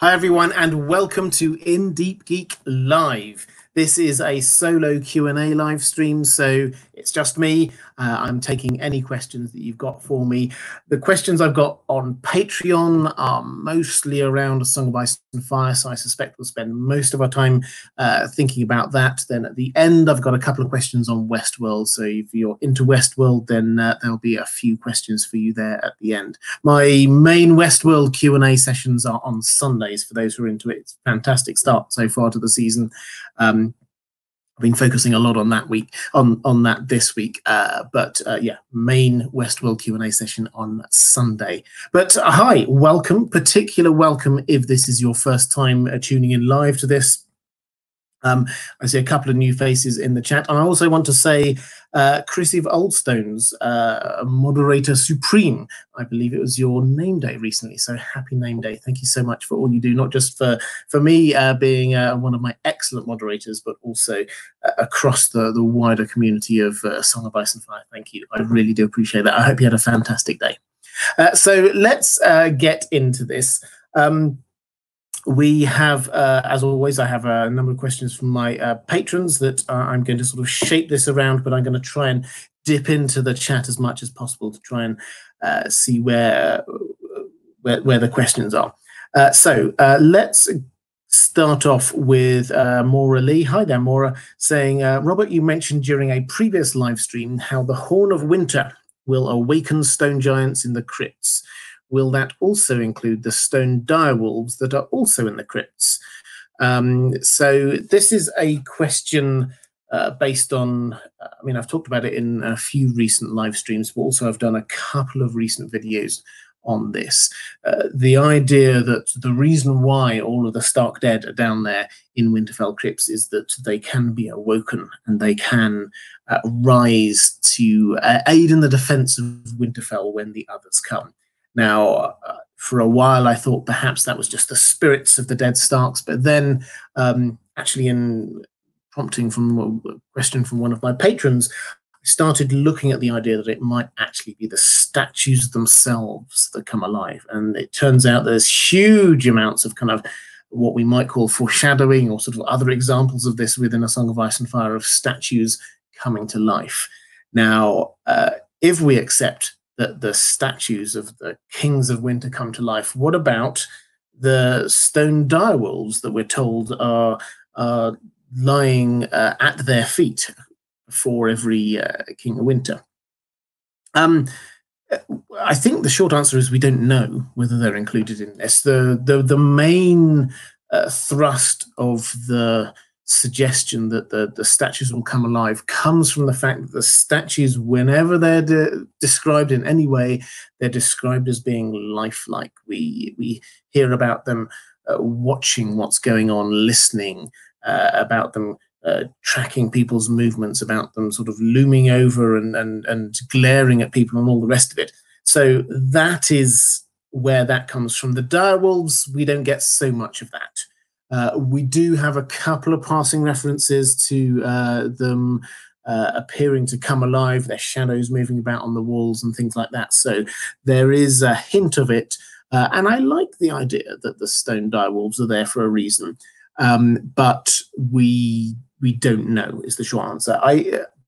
Hi everyone, and welcome to In Deep Geek Live. This is a solo Q&A live stream, so it's just me. I'm taking any questions that you've got for me. The questions I've got on Patreon are mostly around A Song of Ice and Fire, so I suspect we'll spend most of our time thinking about that. Then at the end, I've got a couple of questions on Westworld, so if you're into Westworld, then there'll be a few questions for you there at the end. My main Westworld Q&A sessions are on Sundays, for those who are into it. It's a fantastic start so far to the season. I've been focusing a lot on that this week, but main Westworld Q&A session on Sunday. But hi, welcome, particular welcome if this is your first time tuning in live to this. I see a couple of new faces in the chat, and I also want to say Chris of Oldstones, Moderator Supreme, I believe it was your name day recently, so happy name day. Thank you so much for all you do, not just for me being one of my excellent moderators, but also across the wider community of Song of Ice and Fire. Thank you, I really do appreciate that. I hope you had a fantastic day. So let's get into this. We have, as always, I have a number of questions from my patrons that I'm going to sort of shape this around, but I'm going to try and dip into the chat as much as possible to try and see where the questions are. So let's start off with Maura Lee. Hi there, Maura, saying, Robert, you mentioned during a previous live stream how the Horn of Winter will awaken stone giants in the crypts. Will that also include the stone direwolves that are also in the crypts? So this is a question based on, I mean, I've talked about it in a few recent live streams, but also I've done a couple of recent videos on this. The idea that the reason why all of the Stark dead are down there in Winterfell crypts is that they can be awoken and they can rise to aid in the defense of Winterfell when the others come. Now, for a while, I thought perhaps that was just the spirits of the dead Starks, but then actually in prompting from a question from one of my patrons, I started looking at the idea that it might actually be the statues themselves that come alive. And it turns out there's huge amounts of kind of what we might call foreshadowing or sort of other examples of this within A Song of Ice and Fire of statues coming to life. Now, if we accept that the statues of the kings of winter come to life, what about the stone direwolves that we're told are lying at their feet before every king of winter? I think the short answer is we don't know whether they're included in this. The main thrust of the suggestion that the statues will come alive comes from the fact that the statues, whenever they're described in any way, they're described as being lifelike. We hear about them watching what's going on, listening, about them tracking people's movements, about them sort of looming over and glaring at people and all the rest of it. So that is where that comes from. The direwolves, we don't get so much of that. We do have a couple of passing references to them appearing to come alive, their shadows moving about on the walls and things like that. So there is a hint of it. And I like the idea that the stone direwolves are there for a reason. But we don't know is the short answer.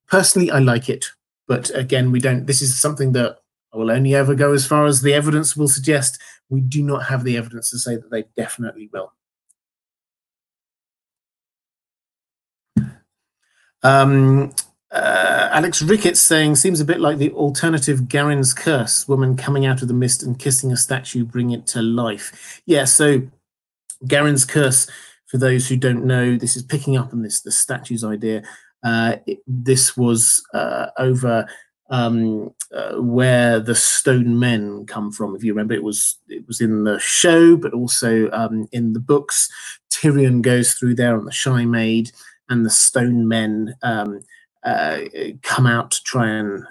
Personally, I like it. But again, we don't. This is something that I will only ever go as far as the evidence will suggest. We do not have the evidence to say that they definitely will. Alex Ricketts saying, seems a bit like the alternative Garin's Curse, woman coming out of the mist and kissing a statue, bring it to life. Yeah, so Garin's Curse, for those who don't know, this is picking up on the statues idea. This was over where the stone men come from, if you remember. It was in the show, but also in the books. Tyrion goes through there on the Shy Maid, and the stone men come out to try and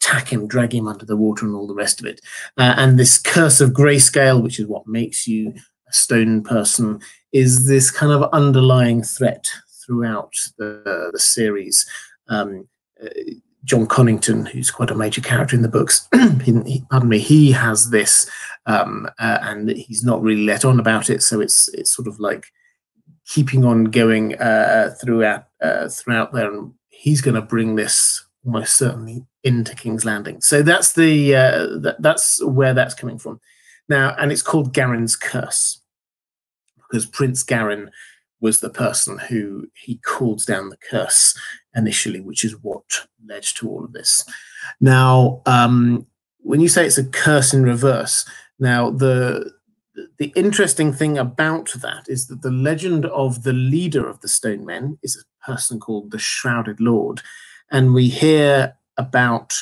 attack him, drag him under the water and all the rest of it. And this curse of grayscale, which is what makes you a stone person, is this kind of underlying threat throughout the series. John Connington, who's quite a major character in the books, he has this, and he's not really let on about it. So it's sort of like keeping on going throughout there, and he's going to bring this almost certainly into King's Landing. So that's the that's where that's coming from. Now, and it's called Garin's Curse because Prince Garin was the person who he called down the curse initially, which is what led to all of this. Now, when you say it's a curse in reverse, now the interesting thing about that is that the legend of the leader of the Stone Men is a person called the Shrouded Lord, and we hear about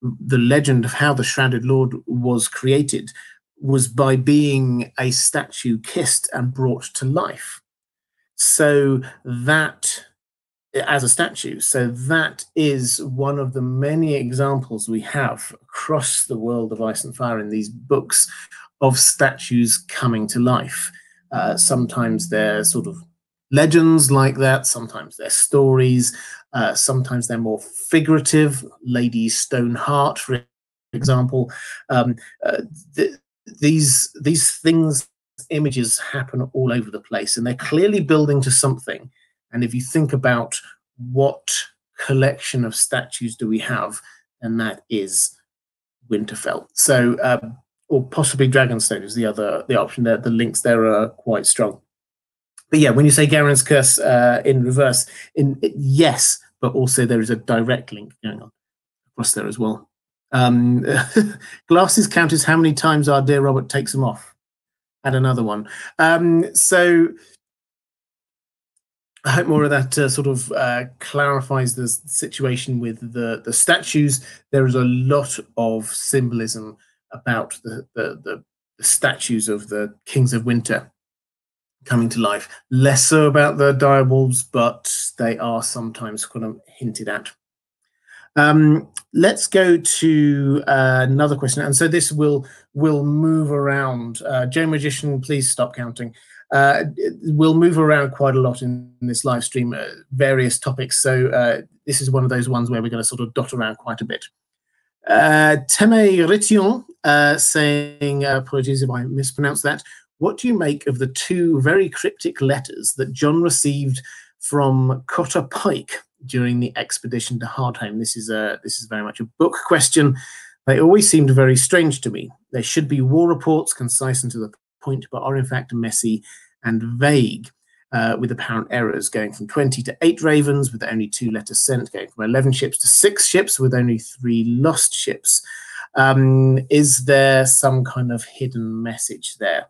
the legend of how the Shrouded Lord was created was by being a statue kissed and brought to life. So that, as a statue, so that is one of the many examples we have across the world of Ice and Fire in these books of statues coming to life. Sometimes they're sort of legends like that, sometimes they're stories, sometimes they're more figurative. Lady Stoneheart, for example. These things, images happen all over the place, and they're clearly building to something. And if you think about what collection of statues do we have, and that is Winterfell. So, or possibly Dragonstone is the option there. The links there are quite strong. But yeah, when you say Garin's Curse in reverse, yes, but also there is a direct link going on across there as well. Glasses count as how many times our dear Robert takes them off. Add another one. So I hope more of that sort of clarifies the situation with the statues. There is a lot of symbolism about the statues of the Kings of Winter coming to life. Less so about the direwolves, but they are sometimes kind of hinted at. Let's go to another question, and so this will move around. Joe Magician, please stop counting. We'll move around quite a lot in this live stream, various topics, so this is one of those ones where we're going to sort of dot around quite a bit. Teme Ritillon saying, apologies if I mispronounced that, what do you make of the two very cryptic letters that Jon received from Cotter Pyke during the expedition to Hardhome? This is very much a book question. They always seemed very strange to me. They should be war reports, concise and to the point, but are in fact messy and vague, with apparent errors, going from 20 to 8 ravens with only 2 letters sent, going from 11 ships to 6 ships with only 3 lost ships. Is there some kind of hidden message there?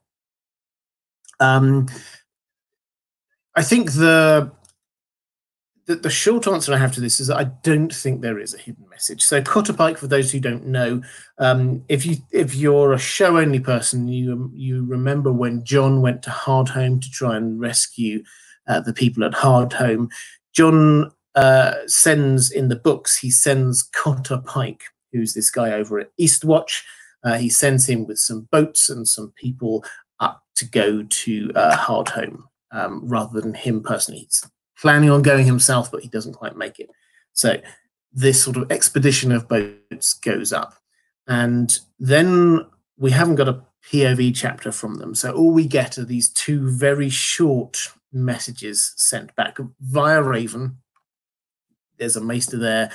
I think the short answer I have to this is that I don't think there is a hidden message. So Cotter Pyke, for those who don't know, if you're a show-only person, you remember when Jon went to Hardhome to try and rescue the people at Hardhome. Jon sends, in the books, he sends Cotter Pyke, who's this guy over at Eastwatch. He sends him with some boats and some people up to go to Hardhome, rather than him personally. He's planning on going himself, but he doesn't quite make it. So this sort of expedition of boats goes up, and then we haven't got a POV chapter from them. So all we get are these 2 very short messages sent back via Raven. There's a maester there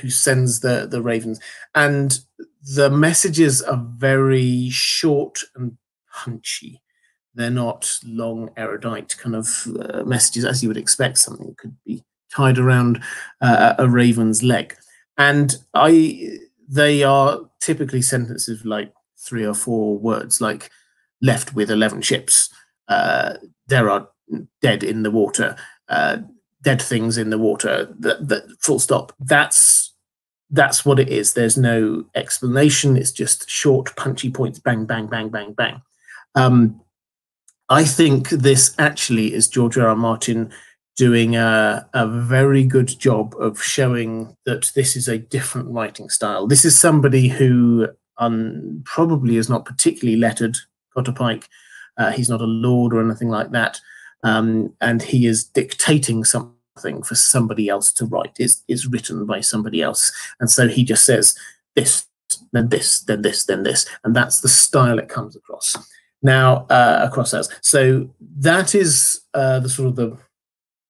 who sends the Ravens, and the messages are very short and punchy. They're not long, erudite kind of messages, as you would expect. Something that could be tied around a raven's leg, and they are typically sentences like 3 or 4 words, like left with 11 ships, there are dead in the water, dead things in the water. That full stop. That's what it is. There's no explanation. It's just short, punchy points. Bang, bang, bang, bang, bang. I think this actually is George R. R. Martin doing a very good job of showing that this is a different writing style. This is somebody who probably is not particularly lettered, Cotter Pyke. He's not a lord or anything like that. And he is dictating something nothing for somebody else to write. It's written by somebody else. And so he just says this, then this, then this, then this. And that's the style it comes across. Now, across as. So that is the sort of the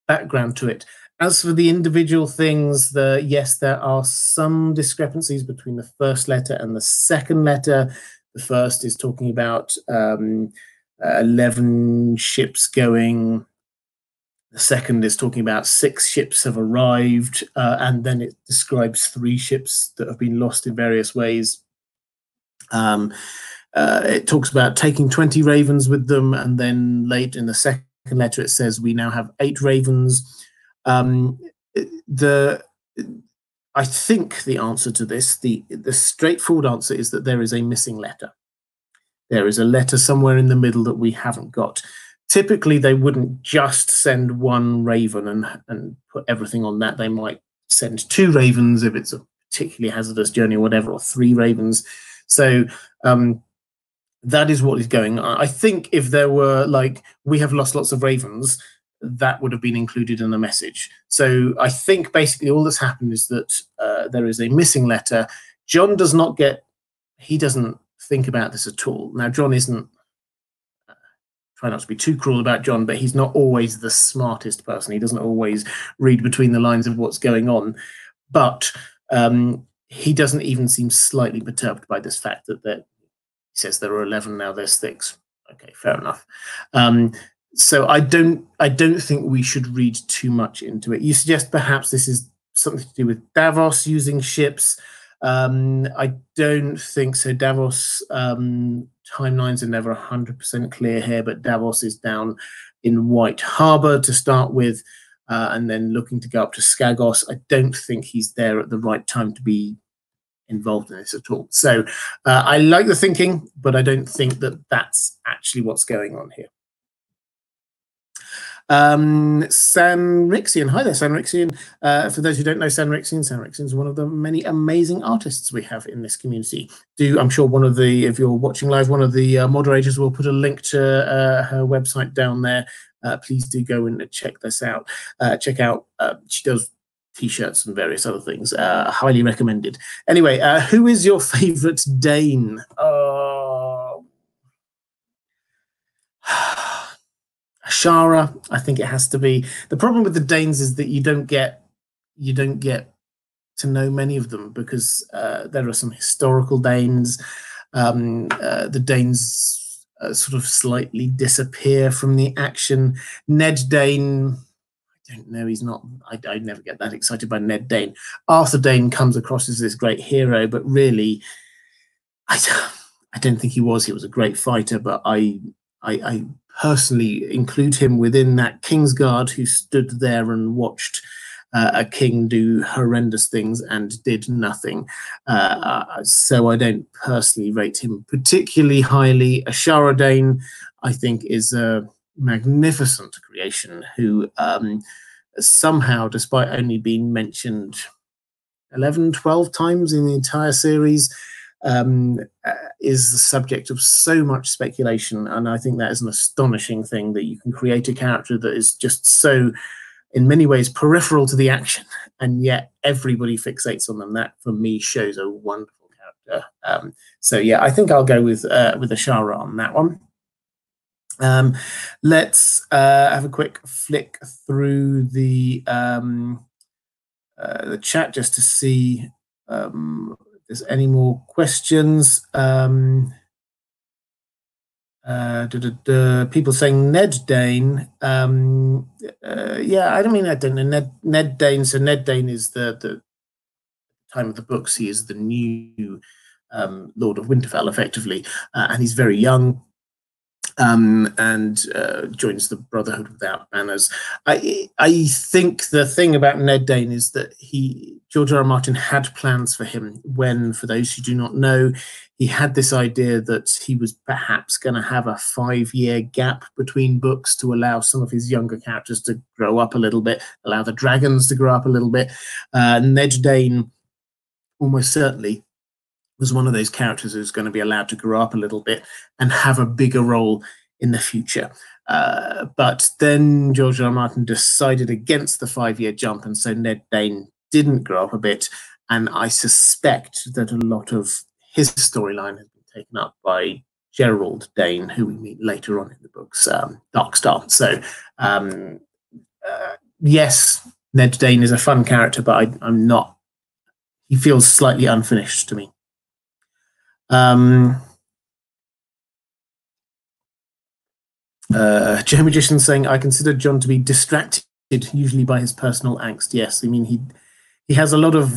background to it. As for the individual things, yes, there are some discrepancies between the first letter and the second letter. The first is talking about 11 ships going. The second is talking about 6 ships have arrived, and then it describes 3 ships that have been lost in various ways. It talks about taking 20 ravens with them, and then late in the second letter it says we now have 8 ravens. I think the answer to this, the straightforward answer, is that there is a missing letter. There is a letter somewhere in the middle that we haven't got. Typically, they wouldn't just send one raven and put everything on that. They might send 2 ravens if it's a particularly hazardous journey or whatever, or 3 ravens. So that is what is going on. I think if there were, like, we have lost lots of ravens, that would have been included in the message. So I think basically all that's happened is that there is a missing letter. Jon does not get, he doesn't think about this at all. Now, Jon isn't, try not to be too cruel about Jon, but he's not always the smartest person. He doesn't always read between the lines of what's going on. But he doesn't even seem slightly perturbed by this fact that he says there are 11, now there's 6. Okay, fair enough. So I don't think we should read too much into it. You suggest perhaps this is something to do with Davos using ships. I don't think so. Davos timelines are never 100% clear here, but Davos is down in White Harbour to start with, and then looking to go up to Skagos. I don't think he's there at the right time to be involved in this at all. So I like the thinking, but I don't think that that's actually what's going on here. Sanrixian. Hi there, Sanrixian. For those who don't know Sanrixian, Sanrixian is one of the many amazing artists we have in this community. I'm sure one of the, if you're watching live, one of the moderators will put a link to her website down there. Please do go and check this out. Check out, she does t-shirts and various other things. Highly recommended. Anyway, who is your favourite Dane? Ashara, I think it has to be. The problem with the Danes is that you don't get to know many of them, because there are some historical Danes. The Danes sort of slightly disappear from the action. Ned Dayne, I don't know, he's not, I never get that excited by Ned Dayne. Arthur Dayne comes across as this great hero, but really, I don't think he was. He was a great fighter, but I personally include him within that Kingsguard who stood there and watched a king do horrendous things and did nothing. So I don't personally rate him particularly highly. Ashara Dayne, I think, is a magnificent creation who somehow, despite only being mentioned 11, 12 times in the entire series, is the subject of so much speculation, and I think that is an astonishing thing, that you can create a character that is just so, in many ways, peripheral to the action, and yet everybody fixates on them. That, for me, shows a wonderful character. So yeah, I think I'll go with Ashara on that one. Let's have a quick flick through the chat just to see there's any more questions. People saying Ned Dayne. Yeah, I don't know Ned Dayne. So Ned Dayne is the time of the books. He is the new Lord of Winterfell, effectively, and he's very young, and joins the Brotherhood Without Banners. I think the thing about Ned Dayne is that George R. R. Martin had plans for him when, for those who do not know, he had this idea that he was perhaps going to have a 5-year gap between books to allow some of his younger characters to grow up a little bit, allow the dragons to grow up a little bit. Ned Dayne, almost certainly, was one of those characters who's going to be allowed to grow up a little bit and have a bigger role in the future. But then George R. R. Martin decided against the 5-year jump, and so Ned Dayne didn't grow up a bit. And I suspect that a lot of his storyline has been taken up by Gerald Dane, who we meet later on in the book's Dark Star. So, yes, Ned Dayne is a fun character, but I'm not. He feels slightly unfinished to me. Joe Magician saying, I consider Jon to be distracted, usually by his personal angst. Yes, I mean, he has a lot of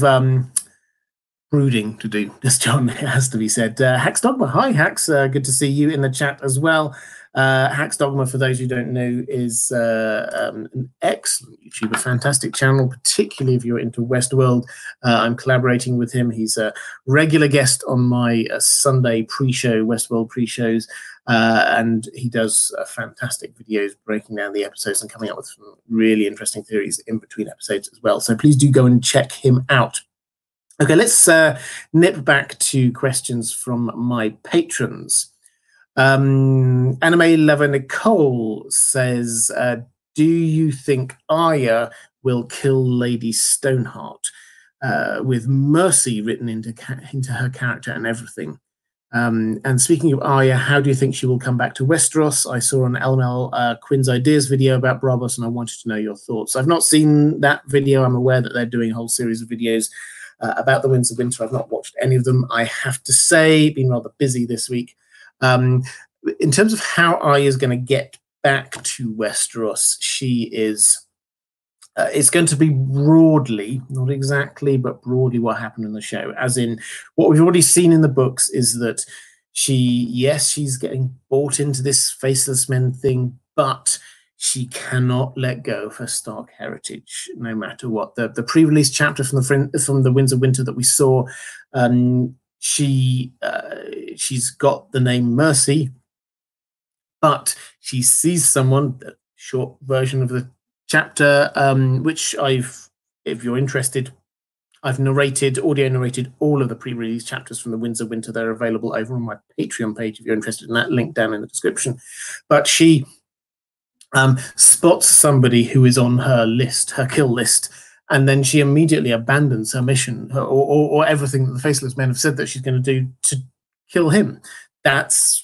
brooding to do, this Jon, it has to be said. Hax Dogma, hi Hax, good to see you in the chat as well. Hax Dogma, for those who don't know, is an excellent YouTuber, fantastic channel, particularly if you're into Westworld. I'm collaborating with him. He's a regular guest on my Sunday pre-show, Westworld pre-shows, and he does fantastic videos breaking down the episodes and coming up with some really interesting theories in between episodes as well. So please do go and check him out. Okay, let's nip back to questions from my patrons. Anime Lover Nicole says, do you think Arya will kill Lady Stoneheart with Mercy written into her character and everything? And speaking of Arya, how do you think she will come back to Westeros? I saw an LML Quinn's Ideas video about Braavos, and I wanted to know your thoughts. I've not seen that video. I'm aware that they're doing a whole series of videos about The Winds of Winter. I've not watched any of them, I have to say. Been rather busy this week. In terms of how Arya is going to get back to Westeros, she is, it's going to be broadly, not exactly, but broadly what happened in the show. As in, what we've already seen in the books is that she's getting bought into this Faceless Men thing, but she cannot let go of her Stark heritage, no matter what. The pre-release chapter from the Winds of Winter that we saw, she's got the name Mercy, but she sees someone, the short version of the chapter, which if you're interested, I've audio narrated all of the pre-release chapters from the Winds of Winter. They're available over on my Patreon page if you're interested in that, link down in the description. But she spots somebody who is on her list, her kill list, and then she immediately abandons her mission or everything that the Faceless Men have said that she's going to do to kill him. That's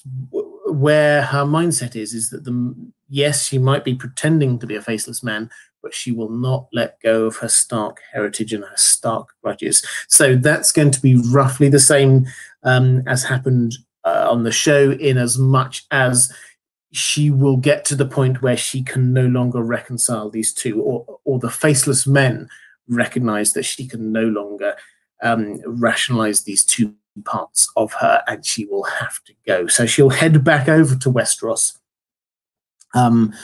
where her mindset is that, yes, she might be pretending to be a Faceless Man, but she will not let go of her Stark heritage and her Stark grudges. So that's going to be roughly the same as happened on the show, in as much as she will get to the point where she can no longer reconcile these two, or the Faceless Men recognize that she can no longer rationalize these two parts of her, and she will have to go. So she'll head back over to Westeros. And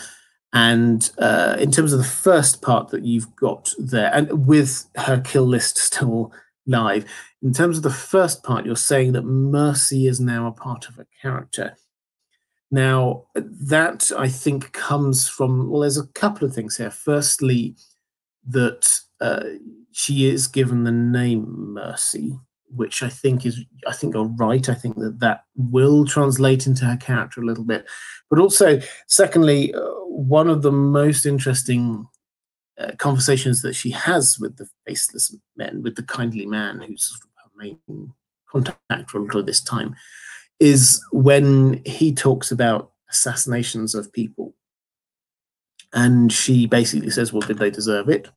in terms of the first part that you've got there, and with her kill list still live, in terms of the first part, you're saying that Mercy is now a part of her character. Now, that, I think, comes from, well, there's a couple of things here. Firstly, that she is given the name Mercy, which I think you're right. I think that will translate into her character a little bit. But also, secondly, one of the most interesting conversations that she has with the Faceless Men, with the kindly man who's sort of her main contact for a lot of this time, is when he talks about assassinations of people. And she basically says, well, did they deserve it?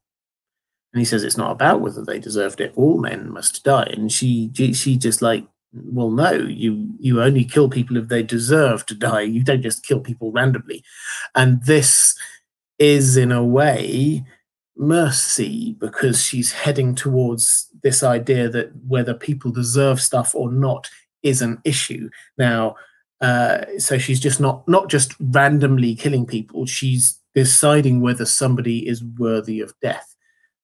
And he says, it's not about whether they deserved it. All men must die. And she just like, well, no, you only kill people if they deserve to die. You don't just kill people randomly. And this is, in a way, Mercy, because she's heading towards this idea that whether people deserve stuff or not is an issue now. So she's just not just randomly killing people. She's deciding whether somebody is worthy of death.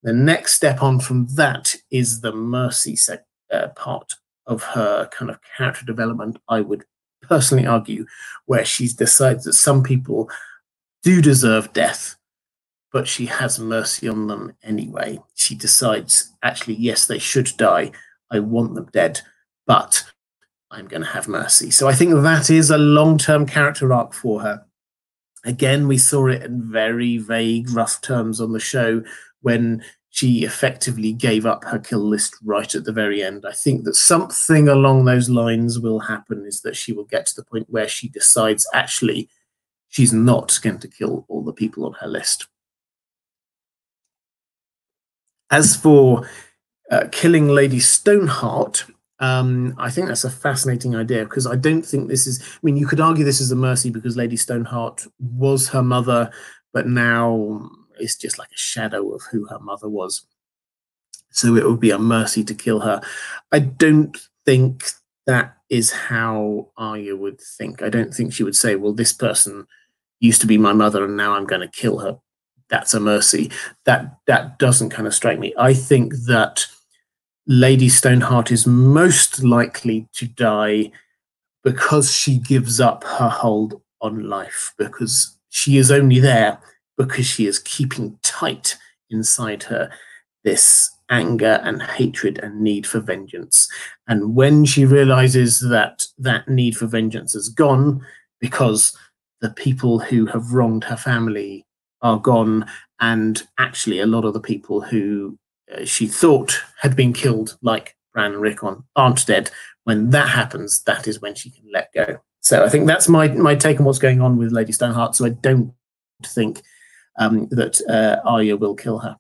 The next step on from that is the Mercy part of her kind of character development, I would personally argue, where she decides that some people do deserve death, but she has mercy on them anyway. She decides, actually, yes, they should die. I want them dead, but I'm going to have mercy. So I think that is a long-term character arc for her. Again, we saw it in very vague, rough terms on the show when she effectively gave up her kill list right at the very end. I think that something along those lines will happen, is that she will get to the point where she decides actually she's not going to kill all the people on her list. As for killing Lady Stoneheart, I think that's a fascinating idea, because I don't think this is, I mean, you could argue this is a mercy because Lady Stoneheart was her mother, but now it's just like a shadow of who her mother was. So it would be a mercy to kill her. I don't think that is how Arya would think. I don't think she would say, well, this person used to be my mother and now I'm going to kill her. That's a mercy. That doesn't kind of strike me. I think that Lady Stoneheart is most likely to die because she gives up her hold on life, because she is only there because she is keeping tight inside her this anger and hatred and need for vengeance. And when she realizes that that need for vengeance is gone because the people who have wronged her family are gone, and actually a lot of the people who she thought had been killed, like Bran and Rickon, aren't dead. When that happens, that is when she can let go. So I think that's my take on what's going on with Lady Stoneheart. So I don't think that Arya will kill her.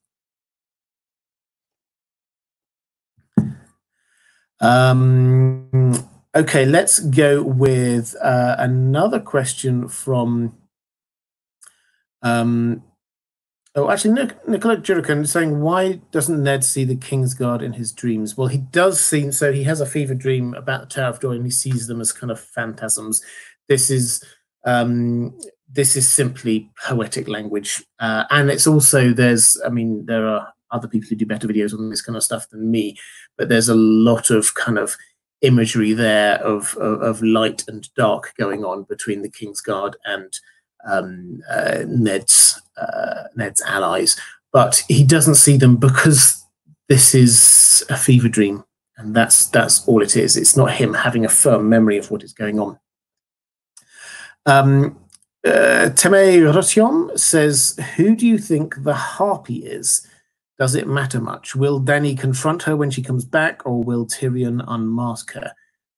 Okay, let's go with another question from... Oh, actually, Nicola Jurican is saying, why doesn't Ned see the Kingsguard in his dreams? Well, he does see, so he has a fever dream about the Tower of Joy and he sees them as kind of phantasms. This is simply poetic language. And it's also, I mean, there are other people who do better videos on this kind of stuff than me, but there's a lot of kind of imagery there of light and dark going on between the Kingsguard and Ned's allies, but he doesn't see them because this is a fever dream, and that's all it is. It's not him having a firm memory of what is going on. Teme Rotion says, who do you think the Harpy is? Does it matter much? Will Dany confront her when she comes back, or will Tyrion unmask her?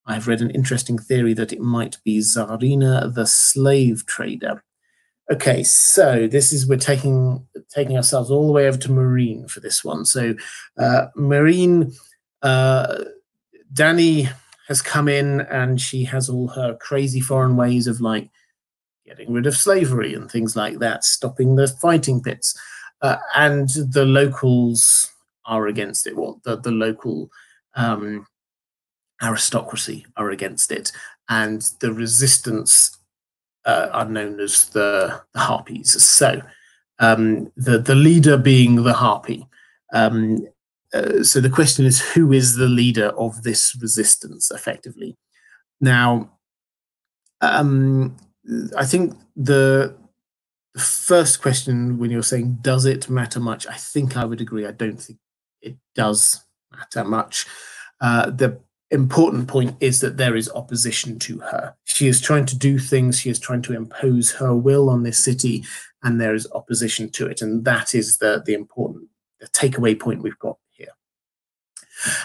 I've read an interesting theory that it might be Zarina the slave trader. Okay, so this is, we're taking ourselves all the way over to Meereen for this one. So Meereen, Dany has come in and she has all her crazy foreign ways of like getting rid of slavery and things like that, stopping the fighting pits. And the locals are against it. Well, the local aristocracy are against it. And the resistance are known as the Harpies. So the leader being the Harpy. So the question is, who is the leader of this resistance effectively? Now, I think the first question when you're saying, does it matter much? I think I would agree. I don't think it does matter much. The important point is that there is opposition to her. She is trying to do things. She is trying to impose her will on this city, and there is opposition to it. And that is the important, the takeaway point we've got here.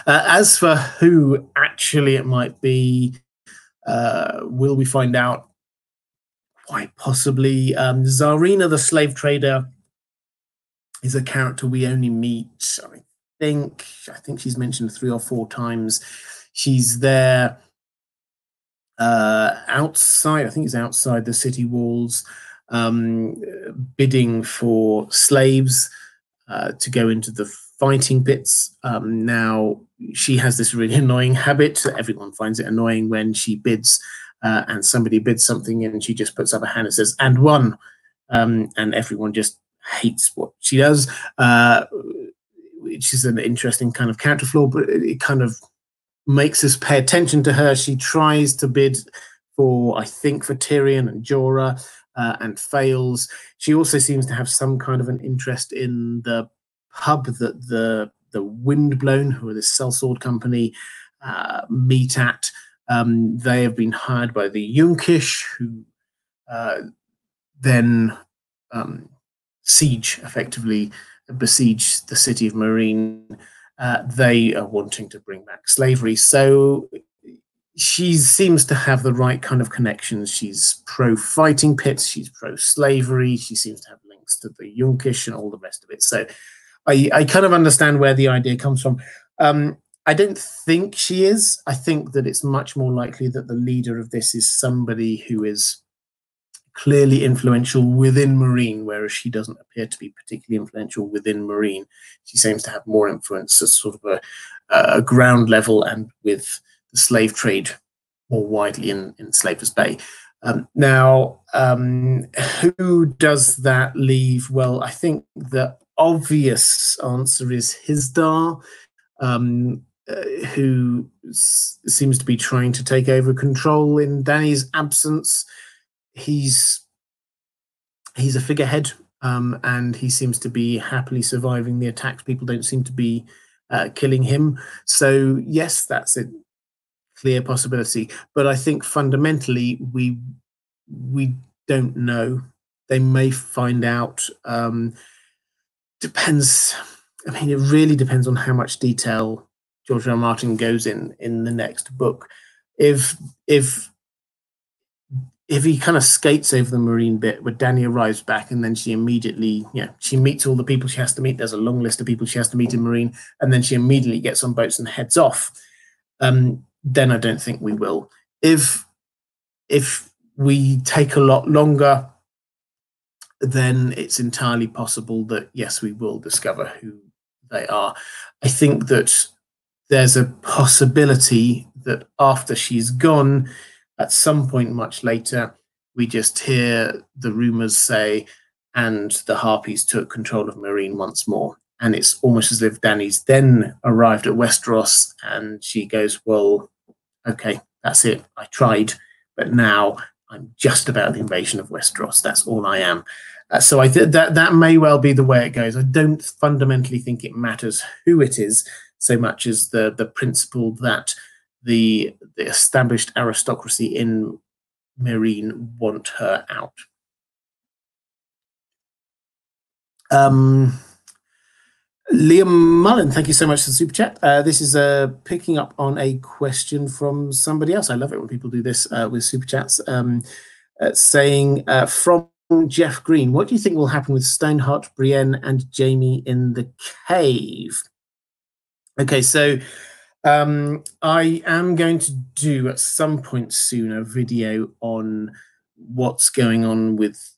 As for who actually it might be, will we find out? Quite possibly. Zarina the slave trader is a character we only meet, I think she's mentioned 3 or 4 times. She's there outside, I think it's outside the city walls, bidding for slaves to go into the fighting pits. Now, she has this really annoying habit. Everyone finds it annoying when she bids and somebody bids something and she just puts up a hand and says, and one. And everyone just hates what she does, which is an interesting kind of character flaw, but it kind of makes us pay attention to her. She tries to bid for, I think, for Tyrion and Jorah, and fails. She also seems to have some kind of an interest in the pub that the Windblown, who are this sellsword company, meet at. They have been hired by the Yunkish, who then siege, effectively besiege the city of Meereen. They are wanting to bring back slavery. So she seems to have the right kind of connections. She's pro-fighting pits, she's pro-slavery, she seems to have links to the Yunkish and all the rest of it. So I kind of understand where the idea comes from. I don't think she is. I think that it's much more likely that the leader of this is somebody who is clearly influential within Meereen, whereas she doesn't appear to be particularly influential within Meereen. She seems to have more influence at sort of a ground level and with the slave trade more widely in Slaver's Bay. Who does that leave? Well, I think the obvious answer is Hisdar, who seems to be trying to take over control in Dany's absence. He's a figurehead, and he seems to be happily surviving the attacks. People don't seem to be killing him. So yes, that's a clear possibility. But I think fundamentally we don't know. They may find out. Depends. I mean, it really depends on how much detail George R. R. Martin goes in the next book. If he kind of skates over the Meereen bit where Dany arrives back and then she immediately, she meets all the people she has to meet. There's a long list of people she has to meet in Meereen, and then she immediately gets on boats and heads off. Then I don't think we will. If we take a lot longer, then it's entirely possible that, yes, we will discover who they are. I think that there's a possibility that after she's gone, at some point much later, we just hear the rumours say, and the Harpies took control of Meereen once more. And it's almost as if Dany's then arrived at Westeros and she goes, well, okay, that's it. I tried, but now I'm just about the invasion of Westeros. That's all I am. So that may well be the way it goes. I don't fundamentally think it matters who it is so much as the principle that the established aristocracy in Meereen want her out. Liam Mullen, thank you so much for the super chat. This is picking up on a question from somebody else. I love it when people do this with super chats. Saying, from Jeff Green, what do you think will happen with Stoneheart, Brienne, and Jaime in the cave? Okay, so I am going to do at some point soon a video on what's going on with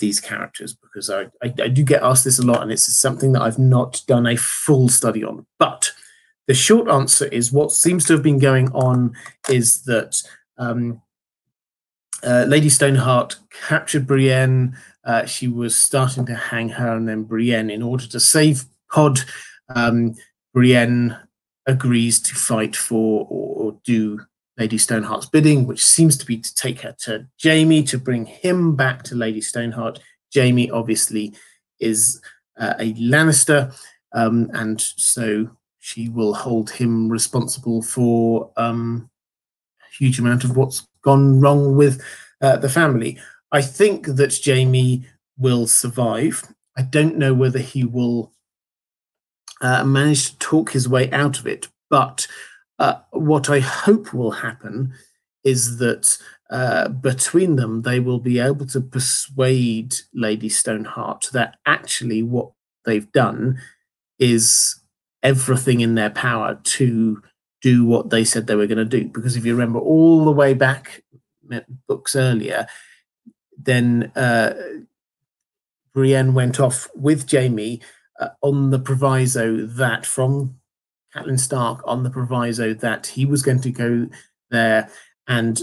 these characters, because I do get asked this a lot, and it's something that I've not done a full study on. But the short answer is what seems to have been going on is that Lady Stoneheart captured Brienne. She was starting to hang her, and then Brienne, in order to save Pod, Brienne agrees to fight for or do Lady Stoneheart's bidding, which seems to be to take her to Jaime, to bring him back to Lady Stoneheart. Jaime obviously is a Lannister, and so she will hold him responsible for a huge amount of what's gone wrong with the family. I think that Jaime will survive. I don't know whether he will managed to talk his way out of it. But what I hope will happen is that between them, they will be able to persuade Lady Stoneheart that actually what they've done is everything in their power to do what they said they were going to do. Because if you remember all the way back, books earlier, then Brienne went off with Jaime on the proviso that, from Catelyn Stark, on the proviso that he was going to go there and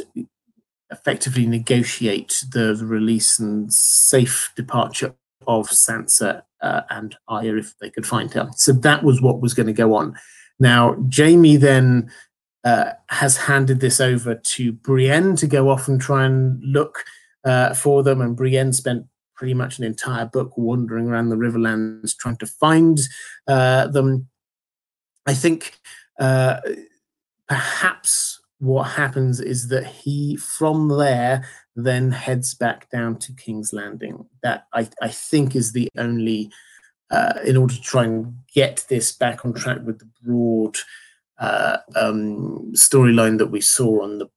effectively negotiate the release and safe departure of Sansa and Arya if they could find her. So that was what was going to go on. Now, Jaime then has handed this over to Brienne to go off and try and look for them, and Brienne spent pretty much an entire book wandering around the Riverlands trying to find them. I think perhaps what happens is that he, from there, then heads back down to King's Landing. That, I think, is the only, in order to try and get this back on track with the broad storyline that we saw on the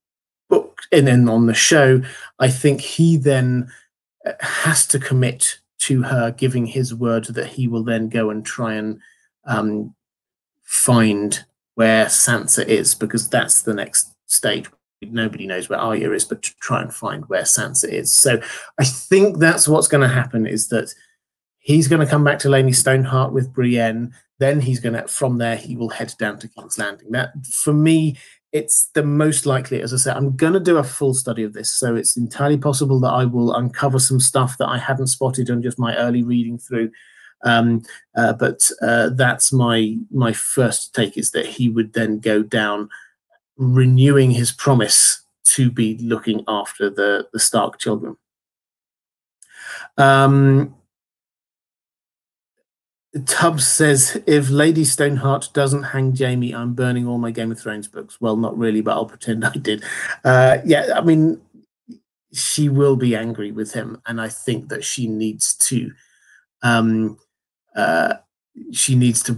book and then on the show, I think he then has to commit to her giving his word that he will then go and try and find where Sansa is, because that's the next stage. Nobody knows where Arya is, but to try and find where Sansa is. So I think that's what's going to happen, is that he's going to come back to Lady Stoneheart with Brienne. Then he's going to, from there, he will head down to King's Landing. That, for me, it's the most likely. As I said, I'm going to do a full study of this, so it's entirely possible that I will uncover some stuff that I hadn't spotted on just my early reading through. But that's my first take, is that he would then go down, renewing his promise to be looking after the Stark children. Tubbs says, if Lady Stoneheart doesn't hang Jaime, I'm burning all my Game of Thrones books. Well, not really, but I'll pretend I did. Yeah, I mean, she will be angry with him, and I think that she needs to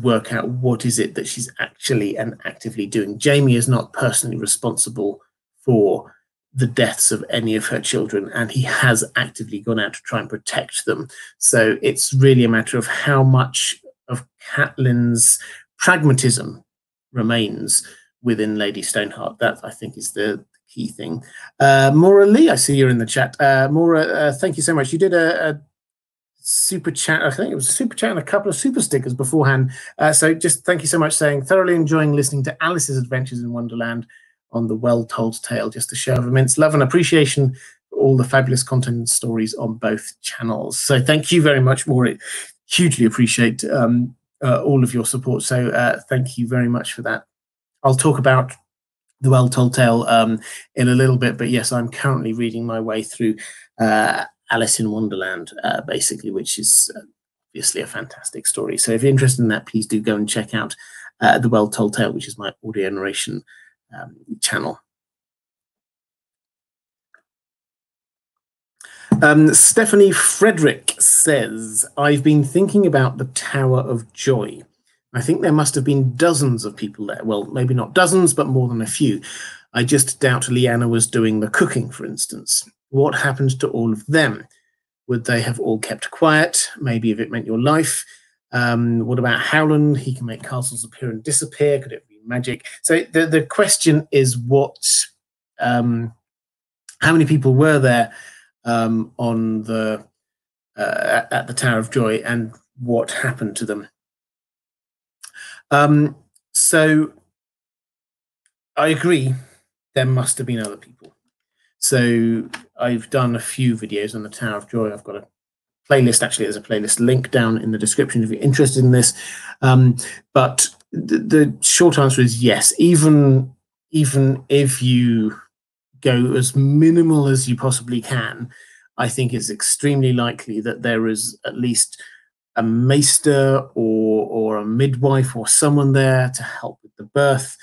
work out what is it that she's actually and actively doing. Jaime is not personally responsible for the deaths of any of her children, and he has actively gone out to try and protect them. So it's really a matter of how much of Catelyn's pragmatism remains within Lady Stoneheart. That, I think, is the key thing. Maura Lee, I see you're in the chat. Maura, thank you so much. You did a super chat, I think it was a super chat and a couple of super stickers beforehand. So just thank you so much, saying, thoroughly enjoying listening to Alice's Adventures in Wonderland on the Well-Told Tale. Just a show of immense love and appreciation for all the fabulous content and stories on both channels. So thank you very much, Maura. Hugely appreciate all of your support. So thank you very much for that. I'll talk about the Well-Told Tale in a little bit, but yes, I'm currently reading my way through Alice in Wonderland, basically, which is obviously a fantastic story. So if you're interested in that, please do go and check out the Well-Told Tale, which is my audio narration channel. Stephanie Frederick says, I've been thinking about the Tower of Joy. I think there must have been dozens of people there. Well, maybe not dozens, but more than a few. I just doubt Lyanna was doing the cooking, for instance. What happened to all of them? Would they have all kept quiet? Maybe if it meant your life. What about Howland? He can make castles appear and disappear. Could it be magic? So the question is, what? How many people were there on the at the Tower of Joy, and what happened to them? So I agree, there must have been other people. So I've done a few videos on the Tower of Joy. I've got a playlist, actually. There's a playlist link down in the description if you're interested in this. But the short answer is yes. Even if you go as minimal as you possibly can, I think it's extremely likely that there is at least a maester or a midwife or someone there to help with the birth.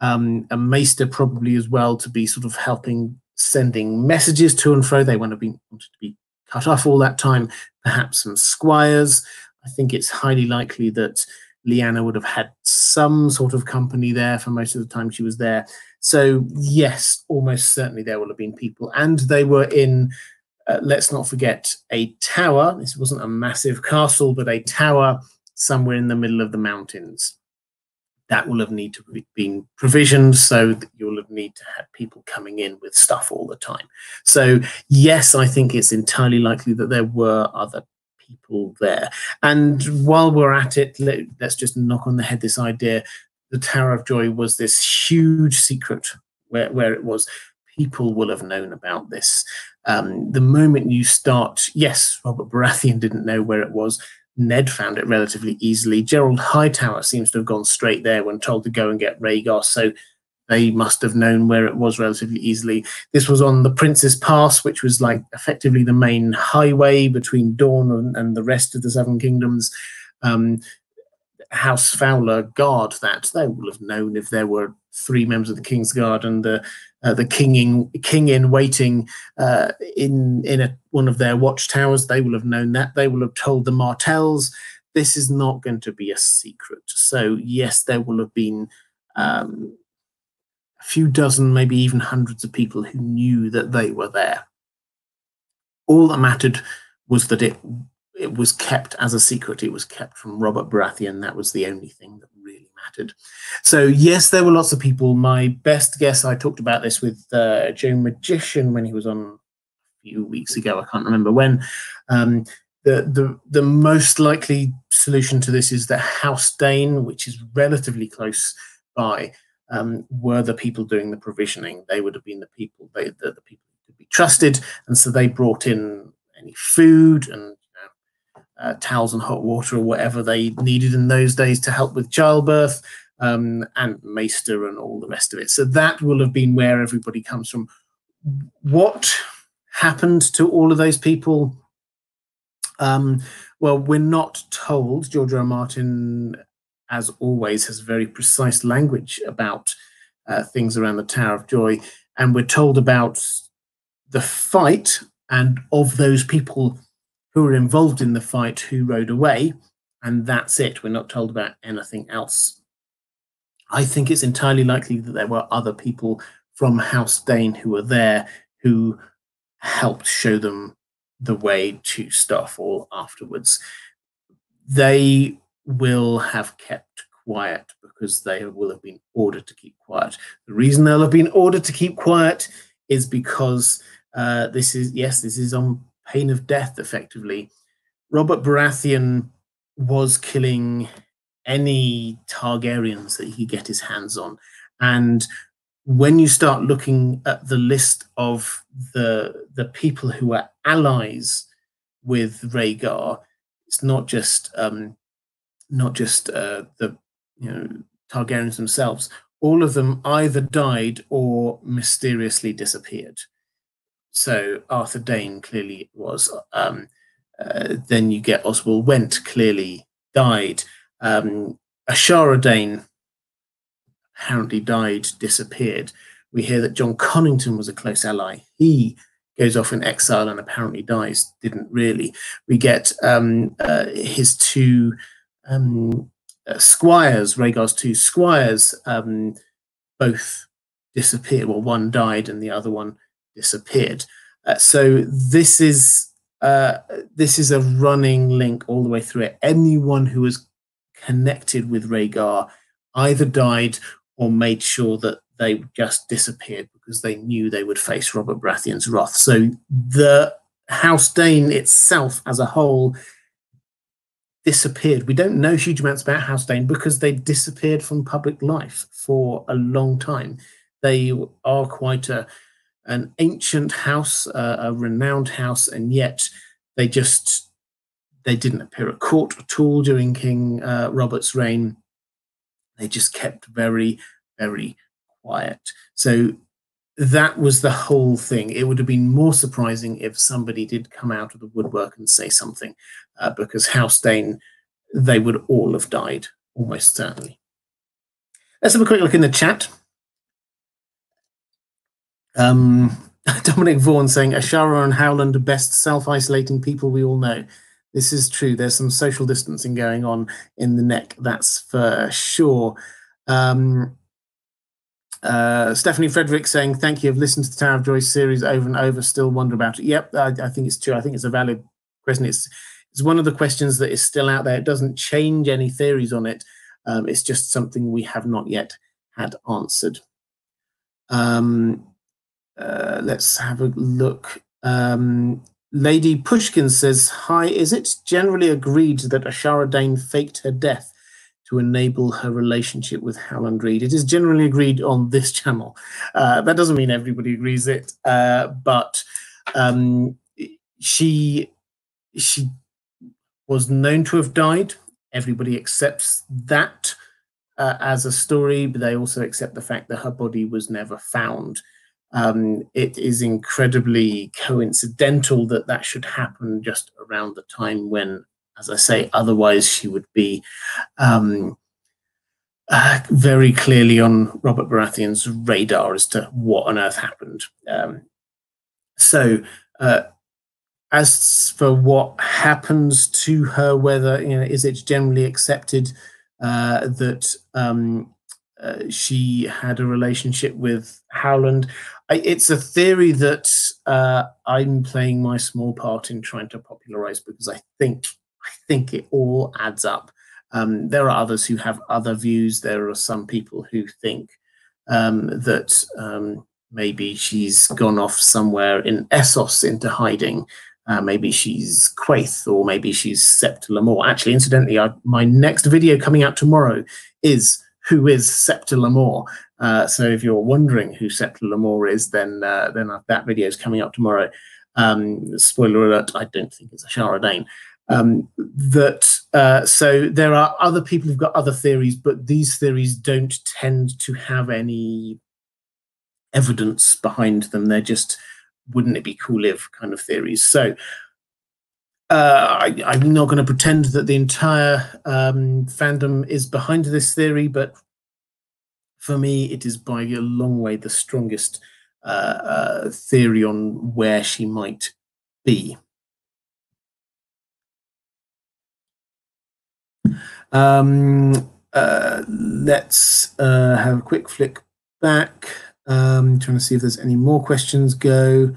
A maester probably as well, to be sort of helping, sending messages to and fro. They wanted to be cut off all that time. Perhaps some squires. I think it's highly likely that Lyanna would have had some sort of company there for most of the time she was there. So yes, almost certainly there will have been people. And they were in, let's not forget, a tower. This wasn't a massive castle, but a tower somewhere in the middle of the mountains. That will have need to be been provisioned, so that you'll have need to have people coming in with stuff all the time. So yes, I think it's entirely likely that there were other people there. And while we're at it, let's just knock on the head this idea. The Tower of Joy was this huge secret where it was. People will have known about this. The moment you start, yes, Robert Baratheon didn't know where it was. Ned found it relatively easily. Gerald Hightower seems to have gone straight there when told to go and get Rhaegar, so they must have known where it was relatively easily. This was on the Prince's Pass, which was like effectively the main highway between Dorne and the rest of the Seven Kingdoms. House Fowler guard that. They will have known if there were three members of the King's Guard and the king in waiting in one of their watchtowers. They will have known that. They will have told the Martells. This is not going to be a secret. So yes, there will have been a few dozen, maybe even hundreds of people who knew that they were there. All that mattered was that it was kept as a secret. It was kept from Robert Baratheon. That was the only thing that really mattered. So yes, there were lots of people. My best guess, I talked about this with Joe Magician when he was on a few weeks ago. I can't remember when. The most likely solution to this is that House Dayne, which is relatively close by, were the people doing the provisioning. They would have been the people, the people who could be trusted. And so they brought in any food and towels and hot water or whatever they needed in those days to help with childbirth, and maester and all the rest of it. So that will have been where everybody comes from. What happened to all of those people? Well, we're not told. George R. R. Martin, as always, has very precise language about things around the Tower of Joy, and we're told about the fight and of those people who were involved in the fight who rode away, and that's it. We're not told about anything else. I think it's entirely likely that there were other people from House Dayne who were there who helped show them the way to Starfall afterwards. They will have kept quiet because they will have been ordered to keep quiet. The reason they'll have been ordered to keep quiet is because this is on pain of death, effectively. Robert Baratheon was killing any Targaryens that he could get his hands on. And when you start looking at the list of the people who are allies with Rhaegar, it's not just the Targaryens themselves. All of them either died or mysteriously disappeared. So Arthur Dayne clearly was. Then you get Oswald Went, clearly died. Ashara Dayne apparently died, disappeared. We hear that John Connington was a close ally. He goes off in exile and apparently dies, didn't really. We get his two squires, Rhaegar's two squires, both disappear. Well, one died and the other one disappeared. So this is a running link all the way through it. Anyone who was connected with Rhaegar either died or made sure that they just disappeared because they knew they would face Robert Baratheon's wrath. So the House Dayne itself as a whole disappeared. We don't know huge amounts about House Dayne because they disappeared from public life for a long time. They are quite an ancient house, a renowned house, and yet they didn't appear at court at all during King Robert's reign. They just kept very, very quiet. So that was the whole thing. It would have been more surprising if somebody did come out of the woodwork and say something, because House Dayne, they would all have died, almost certainly. Let's have a quick look in the chat. Dominic Vaughan saying, Ashara and Howland are best self-isolating people we all know. This is true. There's some social distancing going on in the neck, that's for sure. Stephanie Frederick saying, thank you. I've listened to the Tower of Joy series over and over, still wonder about it. Yep, I think it's true. I think it's a valid question. It's one of the questions that is still out there. It doesn't change any theories on it. It's just something we have not yet had answered. Let's have a look. Lady Pushkin says, hi, is it generally agreed that Ashara Dayne faked her death to enable her relationship with Howland Reed? It is generally agreed on this channel. That doesn't mean everybody agrees it, but she was known to have died. Everybody accepts that as a story, but they also accept the fact that her body was never found. It is incredibly coincidental that that should happen just around the time when, as I say, otherwise she would be very clearly on Robert Baratheon's radar as to what on earth happened. As for what happens to her, whether, you know, is it generally accepted that she had a relationship with Howland? It's a theory that I'm playing my small part in trying to popularize, because I think it all adds up. There are others who have other views. There are some people who think that maybe she's gone off somewhere in Essos into hiding. Maybe she's Quaithe, or maybe she's Septa Lamor. Actually, incidentally, my next video coming out tomorrow is who is Septa Lamor. So if you're wondering who Septa Lamor is, then that video is coming up tomorrow. Spoiler alert, I don't think it's Ashara Dayne. So there are other people who've got other theories, but these theories don't tend to have any evidence behind them. They're just, wouldn't it be cool if kind of theories. So I'm not going to pretend that the entire fandom is behind this theory, but for me, it is by a long way the strongest theory on where she might be. Let's have a quick flick back. Trying to see if there's any more questions go.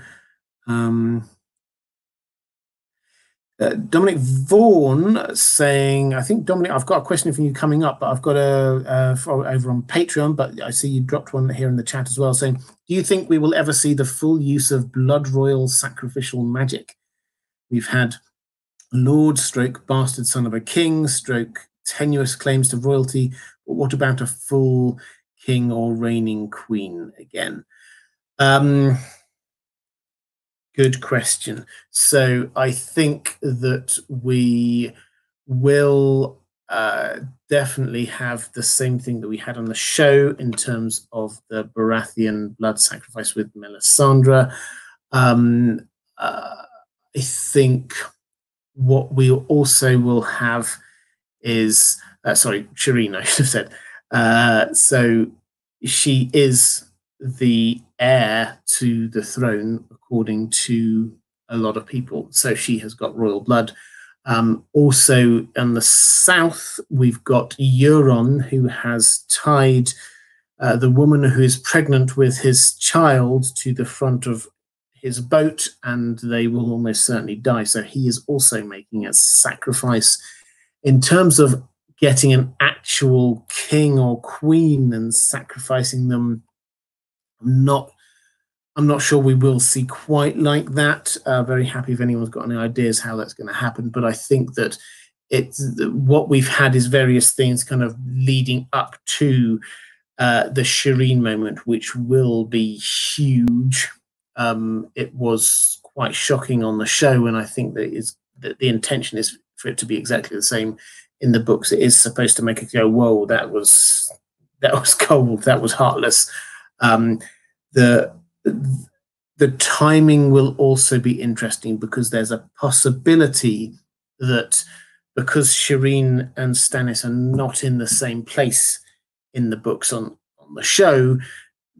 Dominic Vaughan saying, I think, Dominic, I've got a question for you coming up, but I've got a over on Patreon, but I see you dropped one here in the chat as well, saying, do you think we will ever see the full use of blood royal sacrificial magic? We've had lord stroke bastard son of a king stroke tenuous claims to royalty, but what about a full king or reigning queen again? Good question. So I think that we will definitely have the same thing that we had on the show in terms of the Baratheon blood sacrifice with Melisandre. I think what we also will have is, sorry, Shireen, I should have said. So she is the heir to the throne, according to a lot of people. So she has got royal blood. Also in the south, we've got Euron, who has tied the woman who is pregnant with his child to the front of his boat, and they will almost certainly die. So he is also making a sacrifice. In terms of getting an actual king or queen and sacrificing them, I'm not sure we will see quite like that. Very happy if anyone's got any ideas how that's going to happen, but I think that what we've had is various things kind of leading up to the Shireen moment, which will be huge. It was quite shocking on the show, and I think that the intention is for it to be exactly the same in the books. It is supposed to make it go, whoa, that was cold, that was heartless. The timing will also be interesting, because there's a possibility that because Shireen and Stannis are not in the same place in the books, on the show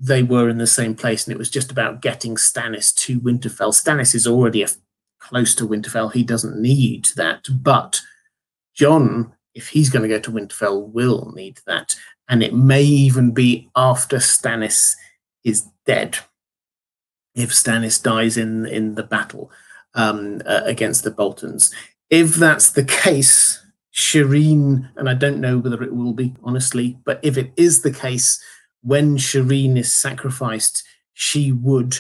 they were in the same place, and it was just about getting Stannis to Winterfell. Stannis is already close to Winterfell, he doesn't need that, but Jon, if he's going to go to Winterfell, will need that. And it may even be after Stannis is dead, if Stannis dies in the battle against the Boltons. If that's the case, Shireen, and I don't know whether it will be, honestly, but if it is the case, when Shireen is sacrificed, she would,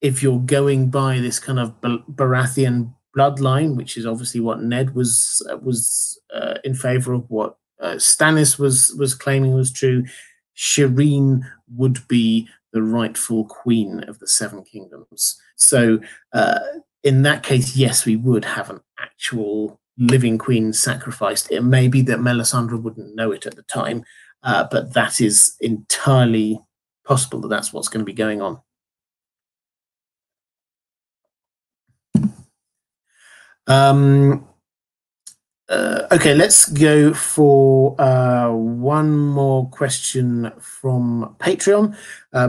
if you're going by this kind of Baratheon bloodline, which is obviously what Ned was in favor of, what Stannis was claiming was true, Shireen would be the rightful queen of the Seven Kingdoms. So in that case, yes, we would have an actual living queen sacrificed. It may be that Melisandre wouldn't know it at the time, but that is entirely possible that that's what's going to be going on. Okay, let's go for one more question from Patreon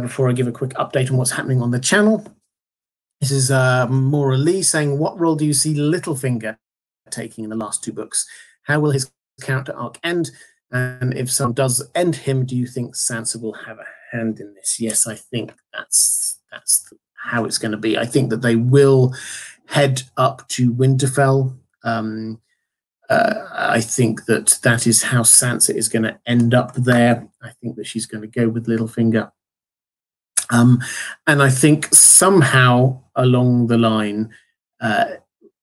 before I give a quick update on what's happening on the channel. This is Maura Lee saying, what role do you see Littlefinger taking in the last two books? How will his character arc end? And if someone does end him, do you think Sansa will have a hand in this? Yes, I think that's how it's going to be. I think that they will head up to Winterfell. I think that that is how Sansa is going to end up there. I think that she's going to go with Littlefinger. And I think somehow along the line,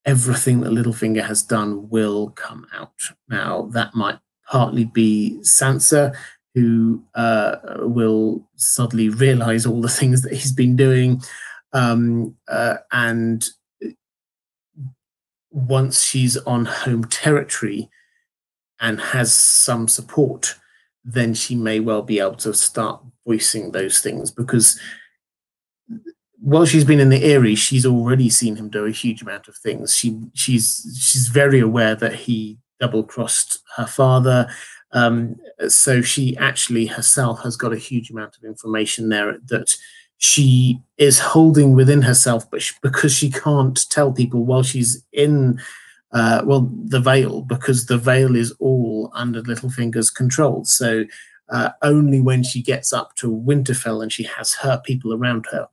everything that Littlefinger has done will come out. Now, that might partly be Sansa, who will suddenly realise all the things that he's been doing. And once she's on home territory and has some support, then she may well be able to start voicing those things, because while she's been in the Eyrie, she's already seen him do a huge amount of things. She's very aware that he double-crossed her father, so she actually herself has got a huge amount of information there that she is holding within herself, but because she can't tell people while she's in the Vale, because the Vale is all under Littlefinger's control. So only when she gets up to Winterfell and she has her people around her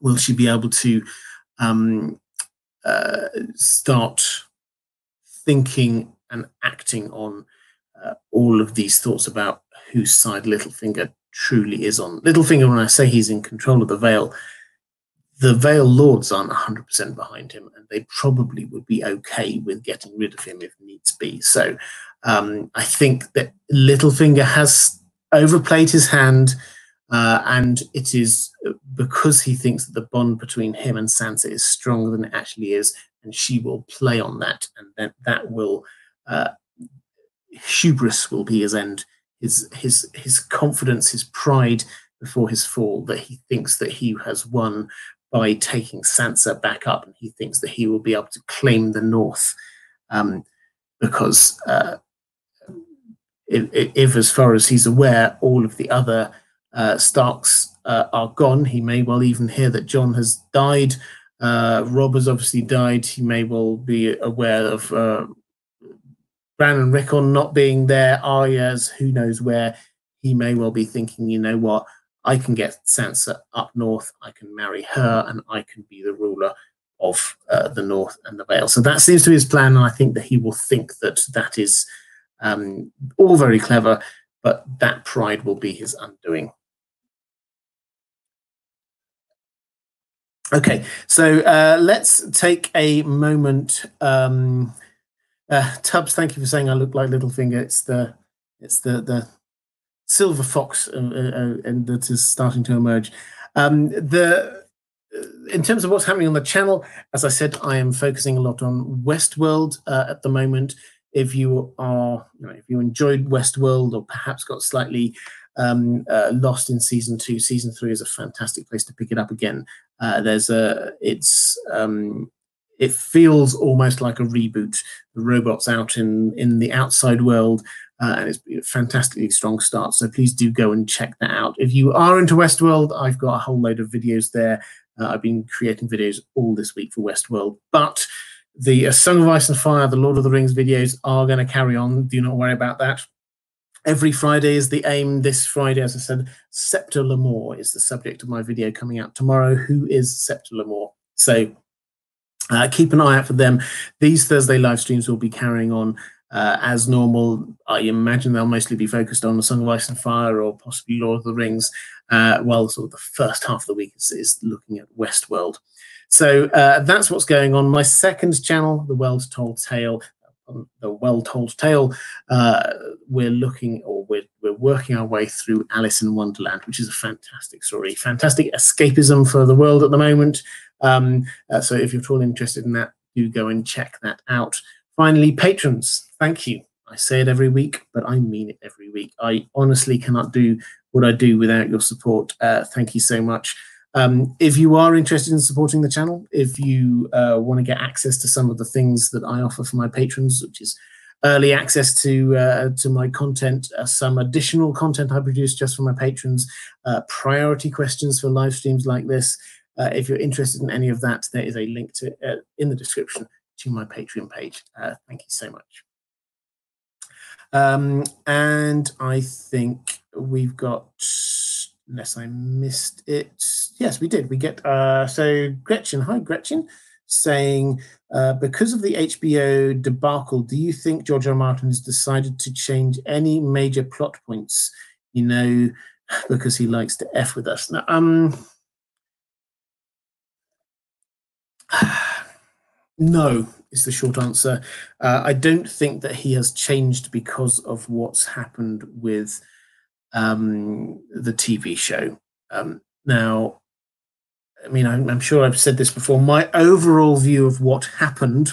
will she be able to start thinking and acting on all of these thoughts about whose side Littlefinger truly is on. Littlefinger, when I say he's in control of the Vale Lords aren't 100% behind him, and they probably would be okay with getting rid of him if needs be. So I think that Littlefinger has overplayed his hand, and it is because he thinks that the bond between him and Sansa is stronger than it actually is, and she will play on that, and that will hubris will be his end. His confidence, his pride before his fall, that he thinks that he has won by taking Sansa back up, and he thinks that he will be able to claim the North, because if as far as he's aware, all of the other Starks are gone. He may well even hear that Jon has died. Rob has obviously died. He may well be aware of Brandon and Rickon not being there, Arya's who knows where. He may well be thinking, you know what, I can get Sansa up north, I can marry her, and I can be the ruler of the North and the Vale. So that seems to be his plan, and I think that he will think that that is all very clever, but that pride will be his undoing. Okay, so let's take a moment. Tubbs, thank you for saying I look like Littlefinger. It's the silver fox and that is starting to emerge. In terms of what's happening on the channel, as I said, I am focusing a lot on Westworld at the moment. If you are, if you enjoyed Westworld or perhaps got slightly lost in season 2, season 3 is a fantastic place to pick it up again. It feels almost like a reboot. The robot's out in the outside world, and it's a fantastically strong start. So please do go and check that out. If you are into Westworld, I've got a whole load of videos there. I've been creating videos all this week for Westworld. But the A Song of Ice and Fire, the Lord of the Rings videos are going to carry on. Do not worry about that. Every Friday is the aim. This Friday, as I said, Septa Lamor is the subject of my video coming out tomorrow. Who is Septa Lamor? So keep an eye out for them. These Thursday live streams will be carrying on as normal. I imagine they'll mostly be focused on The Song of Ice and Fire or possibly Lord of the Rings, while sort of the first half of the week is looking at Westworld. So that's what's going on. My second channel, The Well-Told Tale, we're working our way through Alice in Wonderland, which is a fantastic story, fantastic escapism for the world at the moment. So if you're at all interested in that, do go and check that out. Finally, patrons, thank you. I say it every week, but I mean it every week. I honestly cannot do what I do without your support. Thank you so much. If you are interested in supporting the channel, if you want to get access to some of the things that I offer for my patrons, which is early access to my content, some additional content I produce just for my patrons, priority questions for live streams like this. If you're interested in any of that, there is a link to in the description to my Patreon page. Thank you so much. And I think we've got, unless I missed it, yes, we did. We get, so Gretchen, hi Gretchen, saying, because of the HBO debacle, do you think George R. R. Martin has decided to change any major plot points, you know, because he likes to F with us? Now, no, is the short answer. I don't think that he has changed because of what's happened with the TV show. Now, I mean, I'm sure I've said this before. My overall view of what happened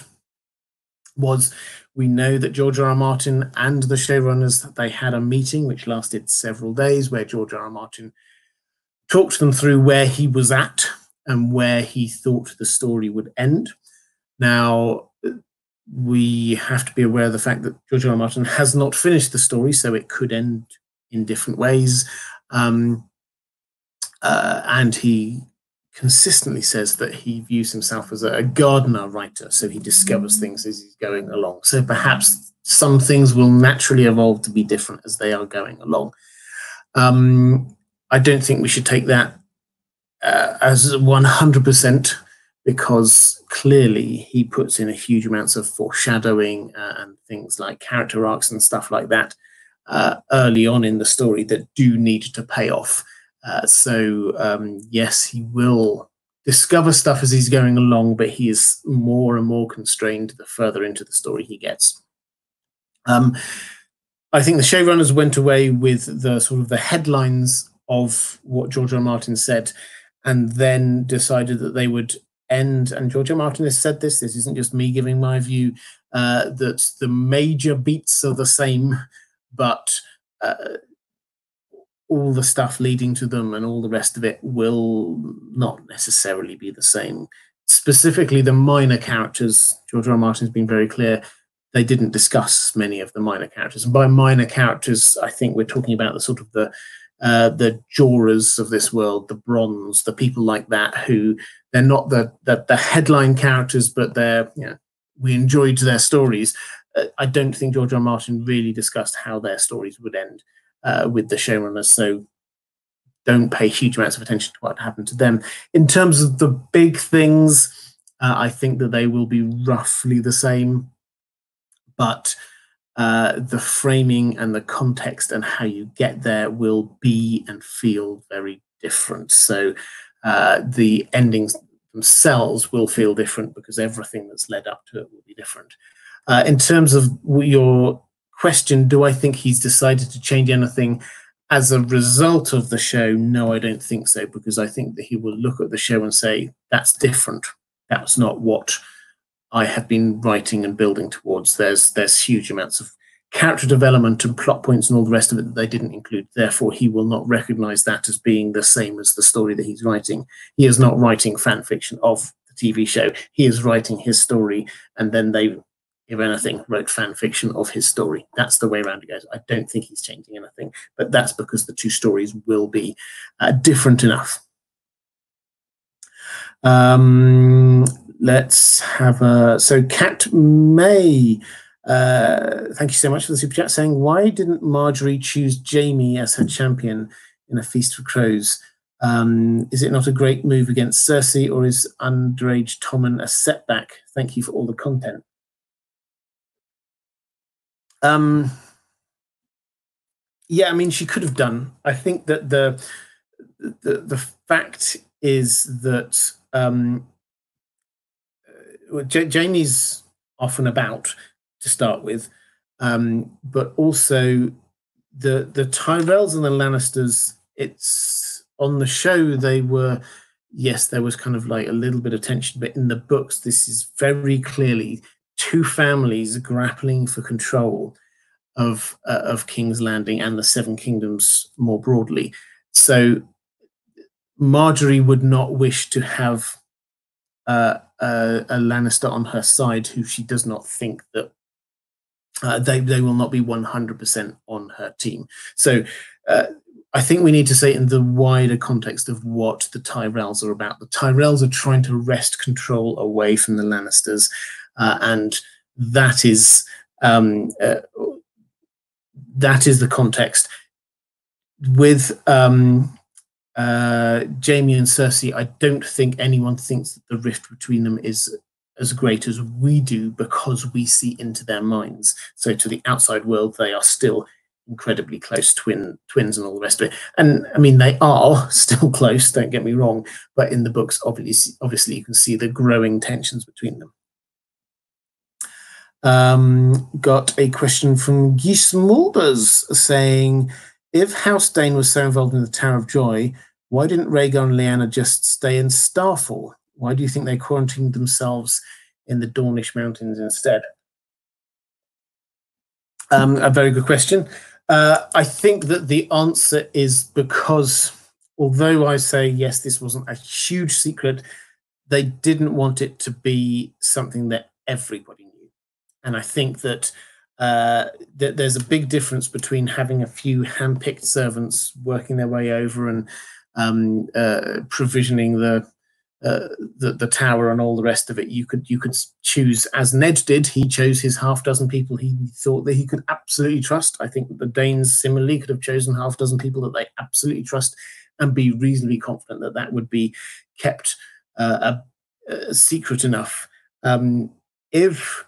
was, we know that George R. R. Martin and the showrunners, they had a meeting which lasted several days where George R. R. Martin talked them through where he was at and where he thought the story would end. Now, we have to be aware of the fact that George R. R. Martin has not finished the story, so it could end in different ways. And he consistently says that he views himself as a gardener writer, so he discovers things as he's going along. So perhaps some things will naturally evolve to be different as they are going along. I don't think we should take that as 100%, because clearly he puts in a huge amounts of foreshadowing and things like character arcs and stuff like that early on in the story that do need to pay off. So yes, he will discover stuff as he's going along, but he is more and more constrained the further into the story he gets. I think the showrunners went away with the sort of the headlines of what George R. R. Martin said, and then decided that they would end, and George R. R. Martin has said this, this isn't just me giving my view, that the major beats are the same, but all the stuff leading to them and all the rest of it will not necessarily be the same. Specifically, the minor characters, George R. R. Martin has been very clear, they didn't discuss many of the minor characters. And by minor characters, I think we're talking about the sort of the Jorahs of this world, the Brons, the people like that, who they're not the headline characters, but they're, you know, we enjoyed their stories. I don't think George R. R. Martin really discussed how their stories would end with the showrunners, so don't pay huge amounts of attention to what happened to them. In terms of the big things, I think that they will be roughly the same, but the framing and the context and how you get there will be and feel very different. So the endings themselves will feel different because everything that's led up to it will be different. In terms of your question, do I think he's decided to change anything as a result of the show? No, I don't think so, because I think that he will look at the show and say, that's different. That's not what I have been writing and building towards. There's huge amounts of character development and plot points and all the rest of it that they didn't include. Therefore, he will not recognize that as being the same as the story that he's writing. He is not writing fan fiction of the TV show. He is writing his story, and then they, if anything, wrote fan fiction of his story. That's the way around it goes. I don't think he's changing anything, but that's because the two stories will be different enough. Let's have a... So Cat May, thank you so much for the super chat, saying, why didn't Marjorie choose Jaime as her champion in A Feast for Crows? Is it not a great move against Cersei, or is underage Tommen a setback? Thank you for all the content. Yeah, I mean, she could have done. I think that the fact is that... Jaime's off and about to start with, but also the Tyrells and the Lannisters, it's on the show they were, yes, there was kind of like a little bit of tension, but in the books this is very clearly two families grappling for control of King's Landing and the Seven Kingdoms more broadly. So Marjorie would not wish to have a Lannister on her side who she does not think that they will not be 100% on her team. So I think we need to say in the wider context of what the Tyrells are about. The Tyrells are trying to wrest control away from the Lannisters, and that is the context. With Jaime and Cersei, I don't think anyone thinks that the rift between them is as great as we do, because we see into their minds. So to the outside world, they are still incredibly close twins and all the rest of it. And I mean, they are still close, don't get me wrong, but in the books, obviously you can see the growing tensions between them. Got a question from Gismulders saying, if House Dayne was so involved in the Tower of Joy, why didn't Rhaegar and Lyanna just stay in Starfall? Why do you think they quarantined themselves in the Dornish Mountains instead? A very good question. I think that the answer is because, although I say, yes, this wasn't a huge secret, they didn't want it to be something that everybody knew. And I think that there's a big difference between having a few hand-picked servants working their way over and provisioning the tower and all the rest of it. You could choose, as Ned did. He chose his half dozen people he thought that he could absolutely trust. I think the Danes similarly could have chosen half dozen people that they absolutely trust and be reasonably confident that that would be kept secret enough. If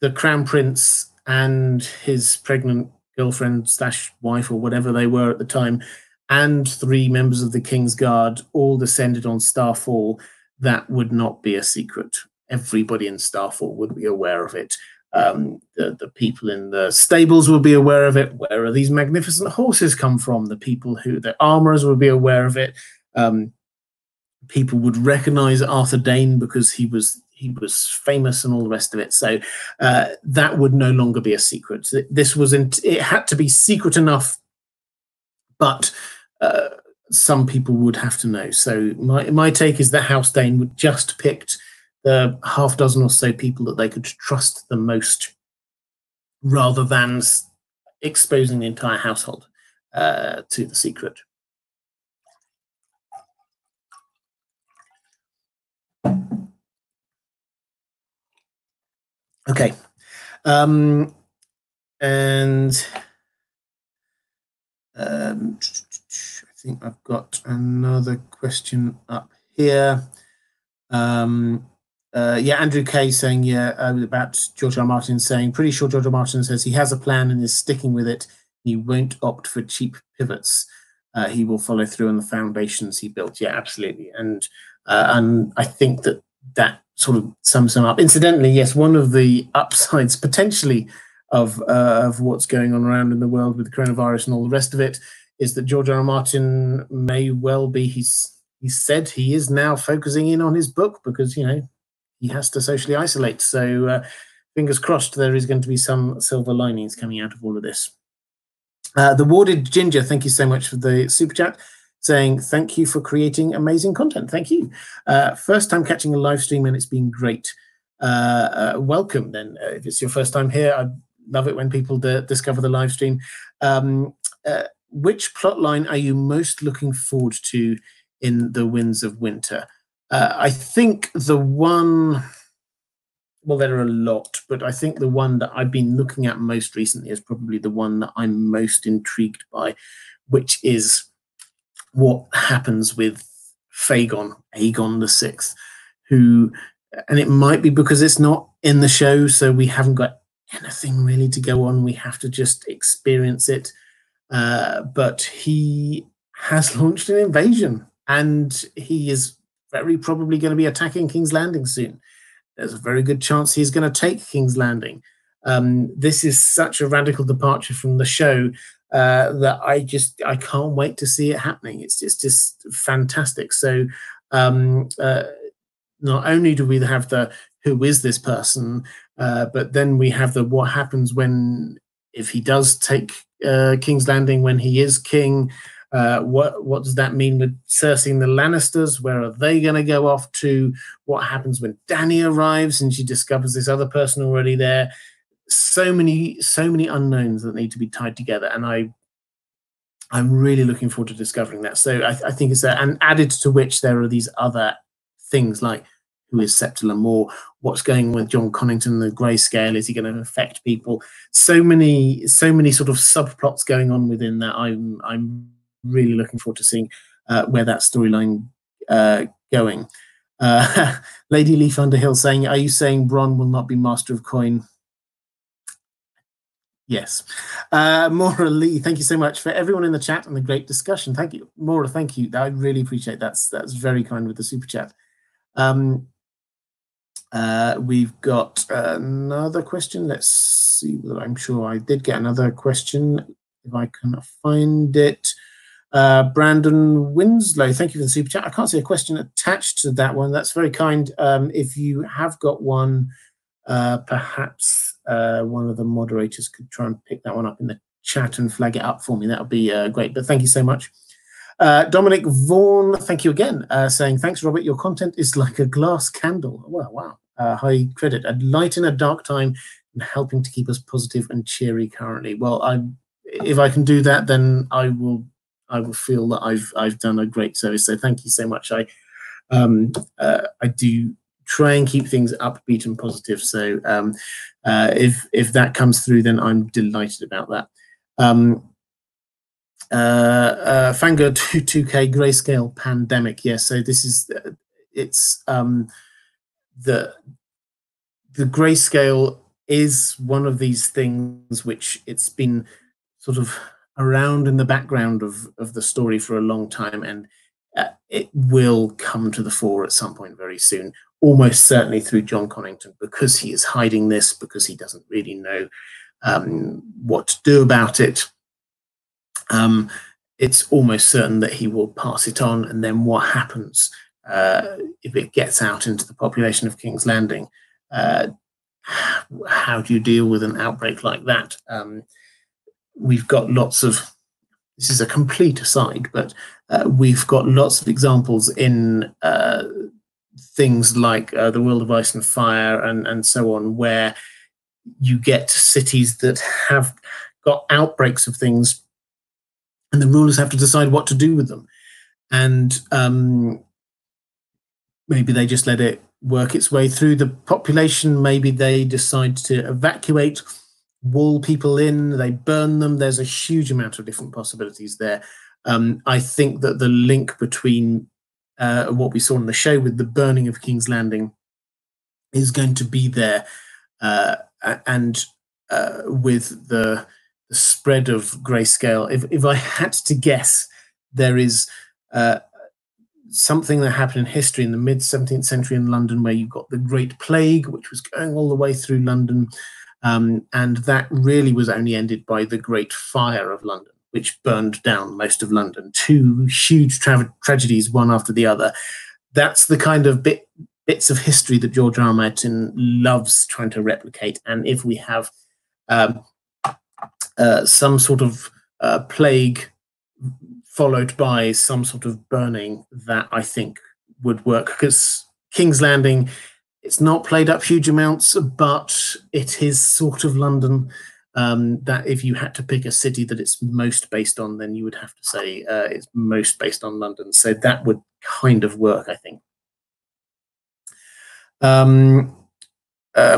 the Crown Prince and his pregnant girlfriend slash wife or whatever they were at the time, and three members of the King's Guard all descended on Starfall, that would not be a secret. Everybody in Starfall would be aware of it. The people in the stables would be aware of it. Where are these magnificent horses come from? The people who, the armourers, would be aware of it. People would recognise Arthur Dayne because he was famous and all the rest of it. So that would no longer be a secret. This wasn't, it had to be secret enough, but some people would have to know. So my take is that House Dayne would just picked the half dozen or so people that they could trust the most, rather than exposing the entire household to the secret. Okay, and I think I've got another question up here. Yeah, Andrew Kay saying, yeah, about George R. R. Martin saying, pretty sure George R. R. Martin says he has a plan and is sticking with it. He won't opt for cheap pivots. He will follow through on the foundations he built. Yeah, absolutely, and I think that sort of sums them up. Incidentally, yes, one of the upsides potentially of what's going on around in the world with the coronavirus and all the rest of it is that George R. R. Martin may well be, he said he is now focusing in on his book because, you know, he has to socially isolate. So fingers crossed there is going to be some silver linings coming out of all of this. The Warded Ginger, thank you so much for the super chat, saying thank you for creating amazing content. Thank you. First time catching a live stream and it's been great. Welcome then. If it's your first time here, I love it when people discover the live stream. Which plotline are you most looking forward to in The Winds of Winter? I think the one, well, there are a lot, but I think the one that I've been looking at most recently is probably the one that I'm most intrigued by, which is what happens with Aegon, Aegon VI, who, and it might be because it's not in the show, so we haven't got anything really to go on. We have to just experience it. But he has launched an invasion, and he is very probably going to be attacking King's Landing soon. There's a very good chance he's going to take King's Landing. This is such a radical departure from the show that I can't wait to see it happening. It's just fantastic. So not only do we have the who is this person, but then we have the what happens when, if he does take King's Landing, when he is king, What does that mean with Cersei and the Lannisters? Where are they going to go off to? What happens when Dany arrives and she discovers this other person already there? So many unknowns that need to be tied together, and I'm really looking forward to discovering that. So I think it's there, and added to which there are these other things like who is Septa Lamor, what's going on with John Connington, the grayscale, is he going to affect people? So many sort of subplots going on within that. I'm really looking forward to seeing where that storyline going. Lady Leaf Underhill saying, "Are you saying Bronn will not be Master of Coin?" Yes. Maura Lee, thank you so much for everyone in the chat and the great discussion. Thank you, Maura. Thank you. I really appreciate that. That's very kind with the super chat. We've got another question. Let's see. I'm sure I did get another question if I can find it. Brandon Winslow, thank you for the super chat. I can't see a question attached to that one. That's very kind. If you have got one, perhaps one of the moderators could try and pick that one up in the chat and flag it up for me. That would be great. But thank you so much. Dominic Vaughan, thank you again, saying, "Thanks, Robert. Your content is like a glass candle." Well, wow. High credit. A light in a dark time and helping to keep us positive and cheery currently. Well, if I can do that, then I will feel that I've done a great service. So thank you so much. I do try and keep things upbeat and positive. So if that comes through, then I'm delighted about that. Fangirl 2K grayscale pandemic. Yes, yeah, so this is the grayscale is one of these things which it's been sort of around in the background of the story for a long time, and it will come to the fore at some point very soon, almost certainly through John Connington, because he is hiding this, because he doesn't really know what to do about it. It's almost certain that he will pass it on, and then what happens if it gets out into the population of King's Landing? How do you deal with an outbreak like that? We've got lots of, this is a complete aside, but we've got lots of examples in things like The World of Ice and Fire and so on, where you get cities that have got outbreaks of things, and the rulers have to decide what to do with them. And maybe they just let it work its way through the population. Maybe they decide to evacuate, wall people in, they burn them. There's a huge amount of different possibilities there. I think that the link between what we saw in the show with the burning of King's Landing is going to be there, and with the spread of grayscale. If I had to guess, there is something that happened in history in the mid-17th century in London, where you got the Great Plague, which was going all the way through London. And that really was only ended by the Great Fire of London, which burned down most of London. Two huge tragedies, one after the other. That's the kind of bits of history that George R. R. Martin loves trying to replicate. And if we have some sort of plague followed by some sort of burning, that I think would work, because King's Landing, it's not played up huge amounts, but it is sort of London. That if you had to pick a city that it's most based on, then you would have to say it's most based on London. So that would kind of work, I think.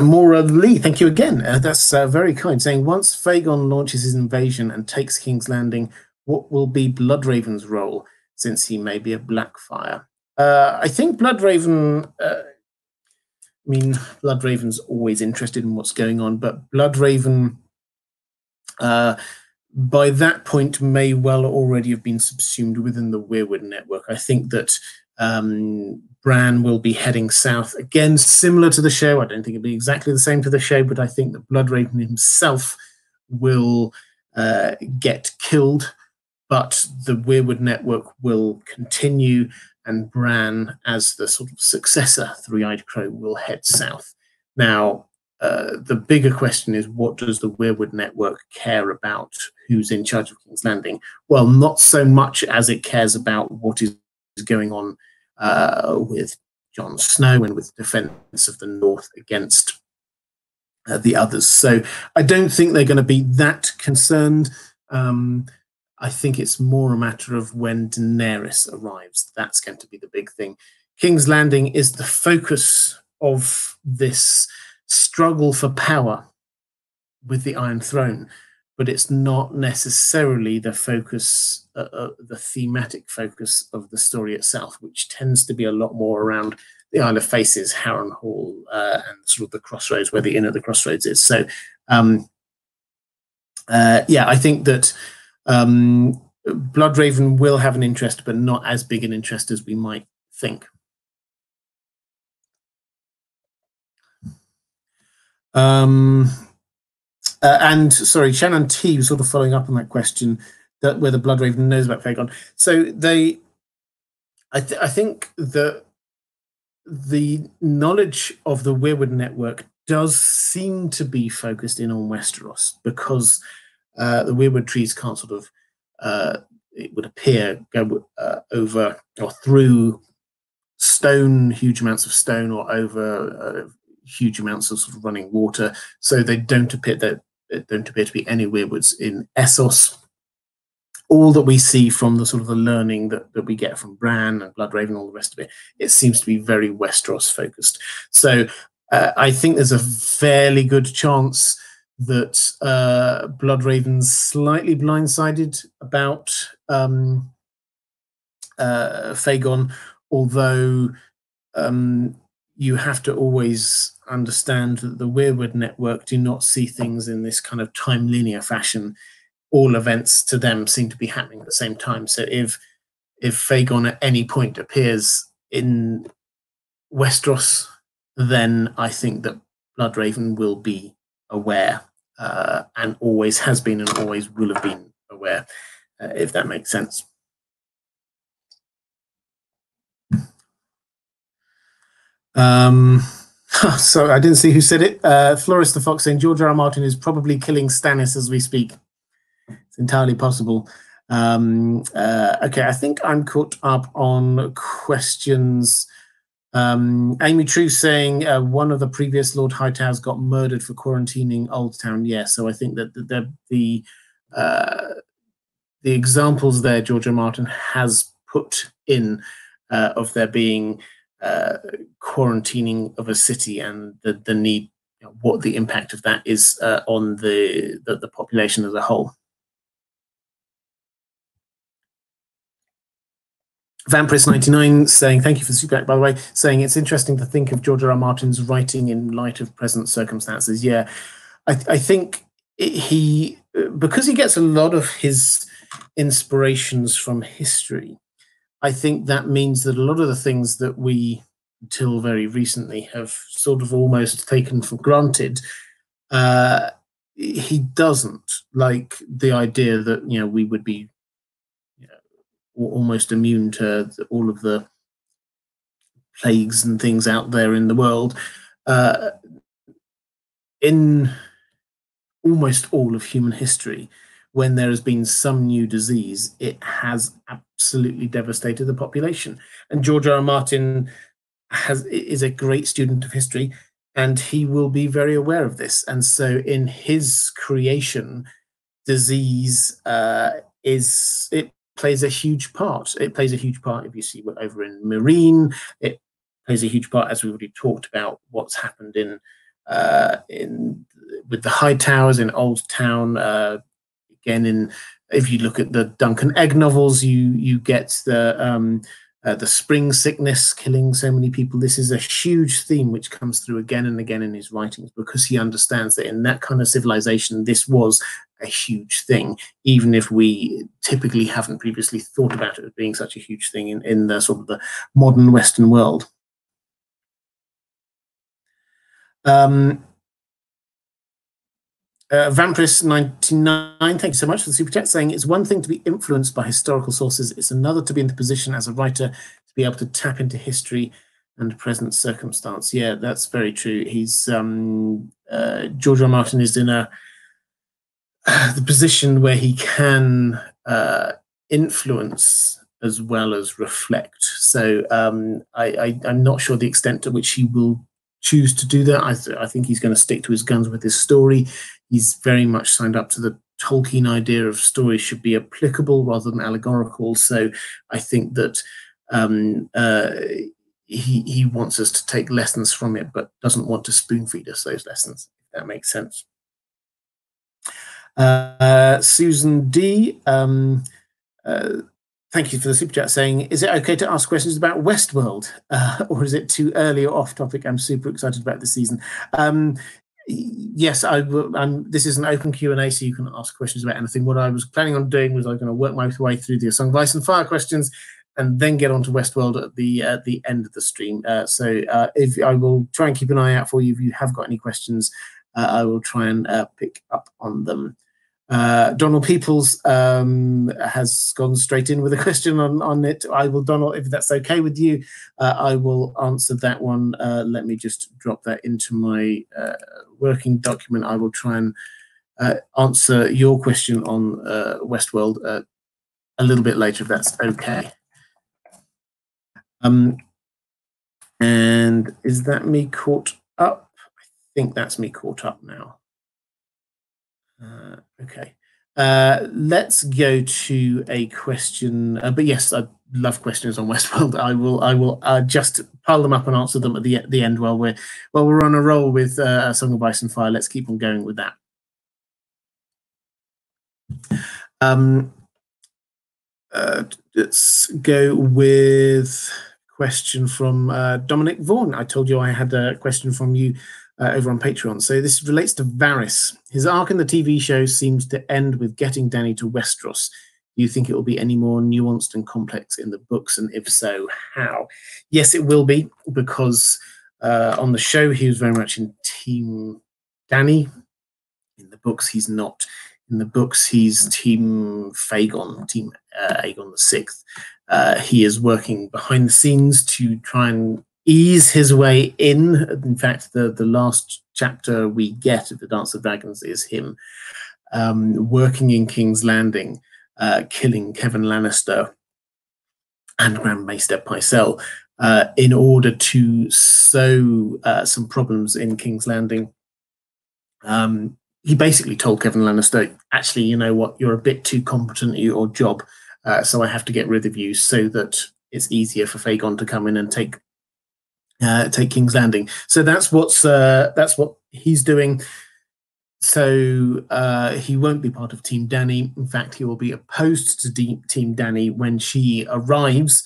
Maura Lee, thank you again. That's very kind, saying, "Once Fagon launches his invasion and takes King's Landing, what will be Bloodraven's role, since he may be a Blackfyre?" I think Bloodraven, I mean, Bloodraven's always interested in what's going on, but Bloodraven by that point may well already have been subsumed within the Weirwood network. I think that Bran will be heading south again, similar to the show. I don't think it'll be exactly the same to the show, but I think that Bloodraven himself will get killed, but the Weirwood network will continue, and Bran, as the sort of successor, Three-Eyed Crow, will head south. Now, the bigger question is, what does the Weirwood Network care about who's in charge of King's Landing? Well, not so much as it cares about what is going on with Jon Snow and with defense of the North against the others. So I don't think they're going to be that concerned. I think it's more a matter of when Daenerys arrives. That's going to be the big thing. King's Landing is the focus of this struggle for power with the Iron Throne, but it's not necessarily the focus, the thematic focus of the story itself, which tends to be a lot more around the Isle of Faces, Harrenhal, and sort of the crossroads, where the Inn at the Crossroads is. So, yeah, I think that Bloodraven will have an interest, but not as big an interest as we might think. And sorry, Shannon T was sort of following up on that question, that whether Bloodraven knows about Fagon. So they, I think that the knowledge of the Weirwood Network does seem to be focused in on Westeros, because the Weirwood trees can't sort of, it would appear, go over or through stone, huge amounts of stone, or over huge amounts of sort of running water. So they don't appear to be any weirwoods in Essos. All that we see from the sort of the learning that we get from Bran and Bloodraven, all the rest of it, it seems to be very Westeros focused. So I think there's a fairly good chance that Bloodraven's slightly blindsided about Fagon, although you have to always understand that the Weirwood Network do not see things in this kind of time linear fashion. All events to them seem to be happening at the same time. So if Fagon at any point appears in Westeros, then I think that Bloodraven will be aware, and always has been and always will have been aware, if that makes sense. So I didn't see who said it. Floris the Fox saying George R. R. Martin is probably killing Stannis as we speak. It's entirely possible. Okay, I think I'm caught up on questions. Amy True saying one of the previous Lord Hightowers got murdered for quarantining Old Town. Yeah, so I think that the examples there George R. R. Martin has put in of there being quarantining of a city and the need, you know, what the impact of that is on the population as a whole. Vampress99 saying, thank you for the super, by the way, saying it's interesting to think of George R. R. Martin's writing in light of present circumstances. Yeah, I think he, because he gets a lot of his inspirations from history, I think that means that a lot of the things that we, until very recently, have sort of almost taken for granted, he doesn't, like the idea that, you know, we would be, you know, almost immune to all of the plagues and things out there in the world. In almost all of human history, when there has been some new disease, it has absolutely devastated the population. And George R. R. Martin is a great student of history, and he will be very aware of this. And so in his creation, disease it plays a huge part. It plays a huge part if you see what over in Meereen. It plays a huge part, as we've already talked about, what's happened in with the High Towers in Old Town. Again, if you look at the Duncan Egg novels, you get the spring sickness killing so many people. This is a huge theme which comes through again and again in his writings, because he understands that in that kind of civilization, this was a huge thing, even if we typically haven't previously thought about it as being such a huge thing in the sort of the modern Western world. Vampress99, thank you so much for the super chat, saying it's one thing to be influenced by historical sources, it's another to be in the position as a writer to be able to tap into history Under present circumstance. Yeah, that's very true. He's George R. R. Martin is in the position where he can influence as well as reflect. So I'm not sure the extent to which he will choose to do that. I think he's going to stick to his guns with his story. He's very much signed up to the Tolkien idea of stories should be applicable rather than allegorical. So I think that he wants us to take lessons from it, but doesn't want to spoon feed us those lessons, if that makes sense. Susan D, thank you for the super chat saying, is it okay to ask questions about Westworld? Or is it too early or off topic? I'm super excited about this season. Yes, this is an open Q&A, so you can ask questions about anything. What I was planning on doing was I was going to work my way through the A Song of Ice and Fire questions and then get onto Westworld at the end of the stream. If I will try and keep an eye out for you. If you have got any questions, I will try and pick up on them. Donald Peoples has gone straight in with a question on it. I will, Donald, if that's okay with you, I will answer that one. Let me just drop that into my working document. I will try and answer your question on Westworld a little bit later, if that's okay. And is that me caught up? I think that's me caught up now. Okay, let's go to a question. But yes, I love questions on Westworld. I will just pile them up and answer them at the end while we're on a roll with A Song of Ice and Fire. Let's keep on going with that. Let's go with a question from Dominic Vaughan. I told you I had a question from you over on Patreon. So this relates to Varys. His arc in the TV show seems to end with getting Dany to Westeros. Do you think it will be any more nuanced and complex in the books? And if so, how? Yes, it will be, because on the show, he was very much in Team Dany. In the books, he's not. In the books, he's Team Aegon, Team Aegon the Sixth. He is working behind the scenes to try and ease his way in. In fact, the last chapter we get of the Dance of Dragons is him working in King's Landing, killing Kevin Lannister and Grand Maester Pycelle in order to sow some problems in King's Landing. He basically told Kevin Lannister, actually, you know what, you're a bit too competent at your job, so I have to get rid of you so that it's easier for Aegon to come in and take King's Landing. So that's what he's doing. So he won't be part of Team Dany. In fact, he will be opposed to Team Dany when she arrives,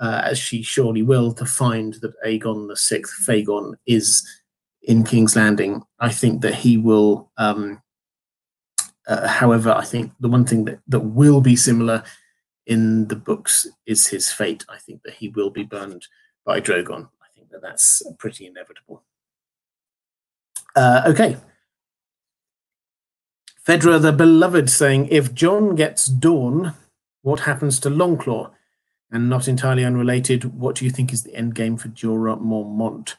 as she surely will, to find that Aegon the Sixth, Aegon, is in King's Landing. I think that he will, however, I think the one thing that will be similar in the books is his fate. I think that he will be burned by Drogon. I think that that's pretty inevitable. Okay. Fedra the Beloved saying, if Jon gets Dawn, what happens to Longclaw? And not entirely unrelated, what do you think is the end game for Jorah Mormont?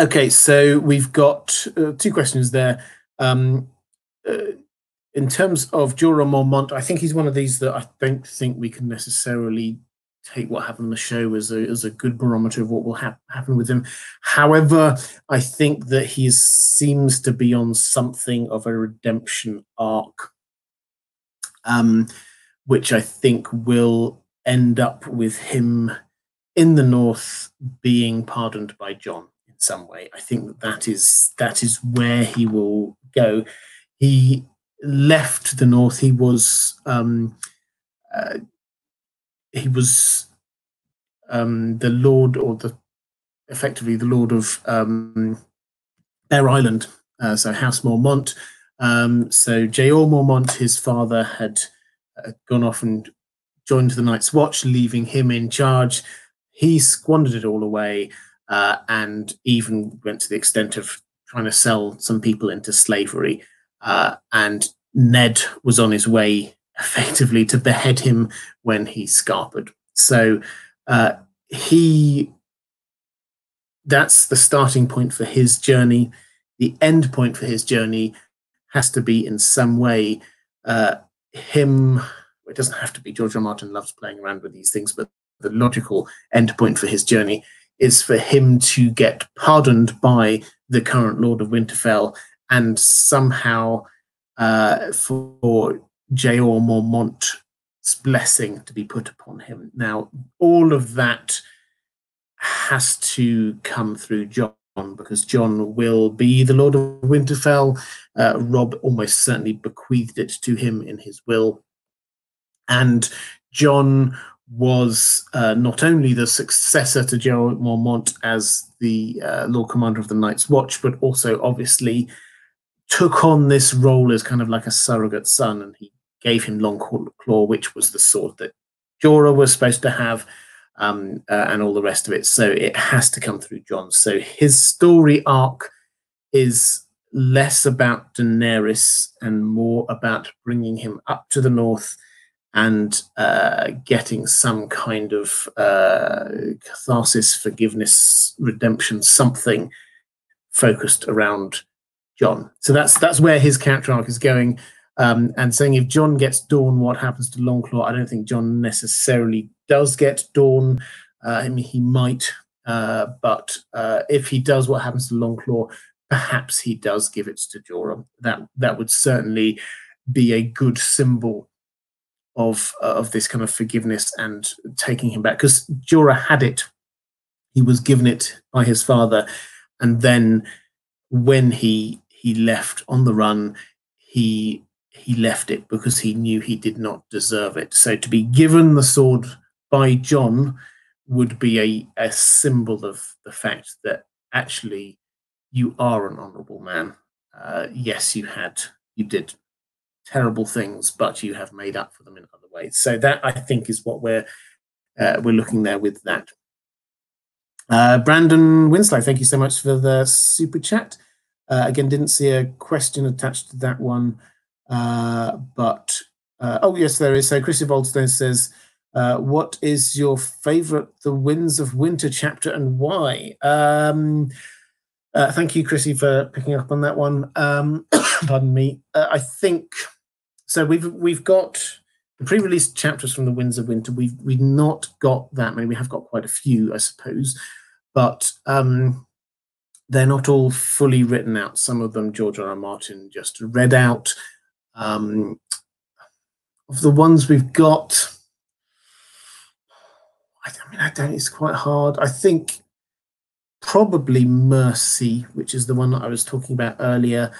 Okay, so we've got two questions there. In terms of Jorah Mormont, I think he's one of these that I don't think we can necessarily take what happened on the show as a good barometer of what will happen with him. However, I think that he seems to be on something of a redemption arc, which I think will end up with him in the North being pardoned by Jon. Some way, I think that is where he will go. He left the North. He was the Lord, or effectively the Lord of Bear Island, so House Mormont. So J.R. Mormont, his father, had gone off and joined the Night's Watch, leaving him in charge. He squandered it all away. And even went to the extent of trying to sell some people into slavery. And Ned was on his way, effectively, to behead him when he scarpered. So that's the starting point for his journey. The end point for his journey has to be in some way him. It doesn't have to be. George R. Martin loves playing around with these things, but the logical end point for his journey is for him to get pardoned by the current Lord of Winterfell, and somehow for Jorah Mormont's blessing to be put upon him. Now, all of that has to come through Jon, because Jon will be the Lord of Winterfell. Rob almost certainly bequeathed it to him in his will. And Jon was not only the successor to Jorah Mormont as the Lord Commander of the Night's Watch, but also obviously took on this role as kind of like a surrogate son, and he gave him Longclaw, which was the sword that Jorah was supposed to have, and all the rest of it. So it has to come through Jon. So his story arc is less about Daenerys and more about bringing him up to the north and getting some kind of catharsis, forgiveness, redemption, something focused around Jon. So that's where his character arc is going. And saying if Jon gets Dawn, what happens to Longclaw? I don't think Jon necessarily does get Dawn. I mean, he might, but if he does, what happens to Longclaw? Perhaps he does give it to Jorah. That would certainly be a good symbol of this kind of forgiveness and taking him back, because Jorah had it. He was given it by his father, and then when he left on the run, he left it because he knew he did not deserve it. So to be given the sword by Jon would be a symbol of the fact that actually you are an honourable man. Yes, you did terrible things, but you have made up for them in other ways. So that, I think, is what we're looking there with that. Brandon Winslow, thank you so much for the super chat. Again, didn't see a question attached to that one, but oh yes, there is. So Chris Evoldstone says, what is your favourite The Winds of Winter chapter and why? Thank you, Chrissy, for picking up on that one. Pardon me. I think so. We've got the pre-release chapters from The Winds of Winter. We've not got that many. We have got quite a few, I suppose, but they're not all fully written out. Some of them George R. R. Martin just read out. Of the ones we've got, I don't. It's quite hard. I think probably Mercy, which is the one that I was talking about earlier.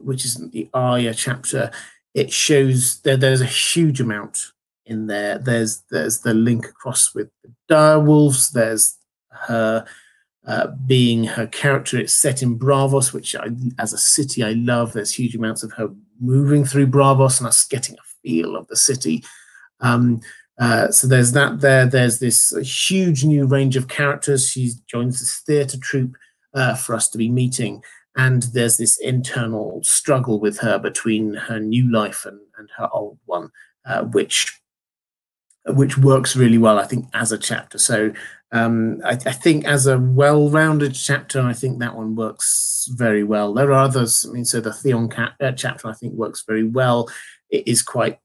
Which isn't the Arya chapter. It shows that there's a huge amount in there. There's the link across with the direwolves. There's her being her character. It's set in Braavos, which as a city I love. There's huge amounts of her moving through Braavos and us getting a feel of the city. So there's that there. There's this huge new range of characters. She joins this theatre troupe for us to be meeting. And there's this internal struggle with her between her new life and her old one, which works really well, I think, as a chapter. So I think as a well-rounded chapter, I think that one works very well. There are others. I mean, so the Theon chapter, I think, works very well. It is quite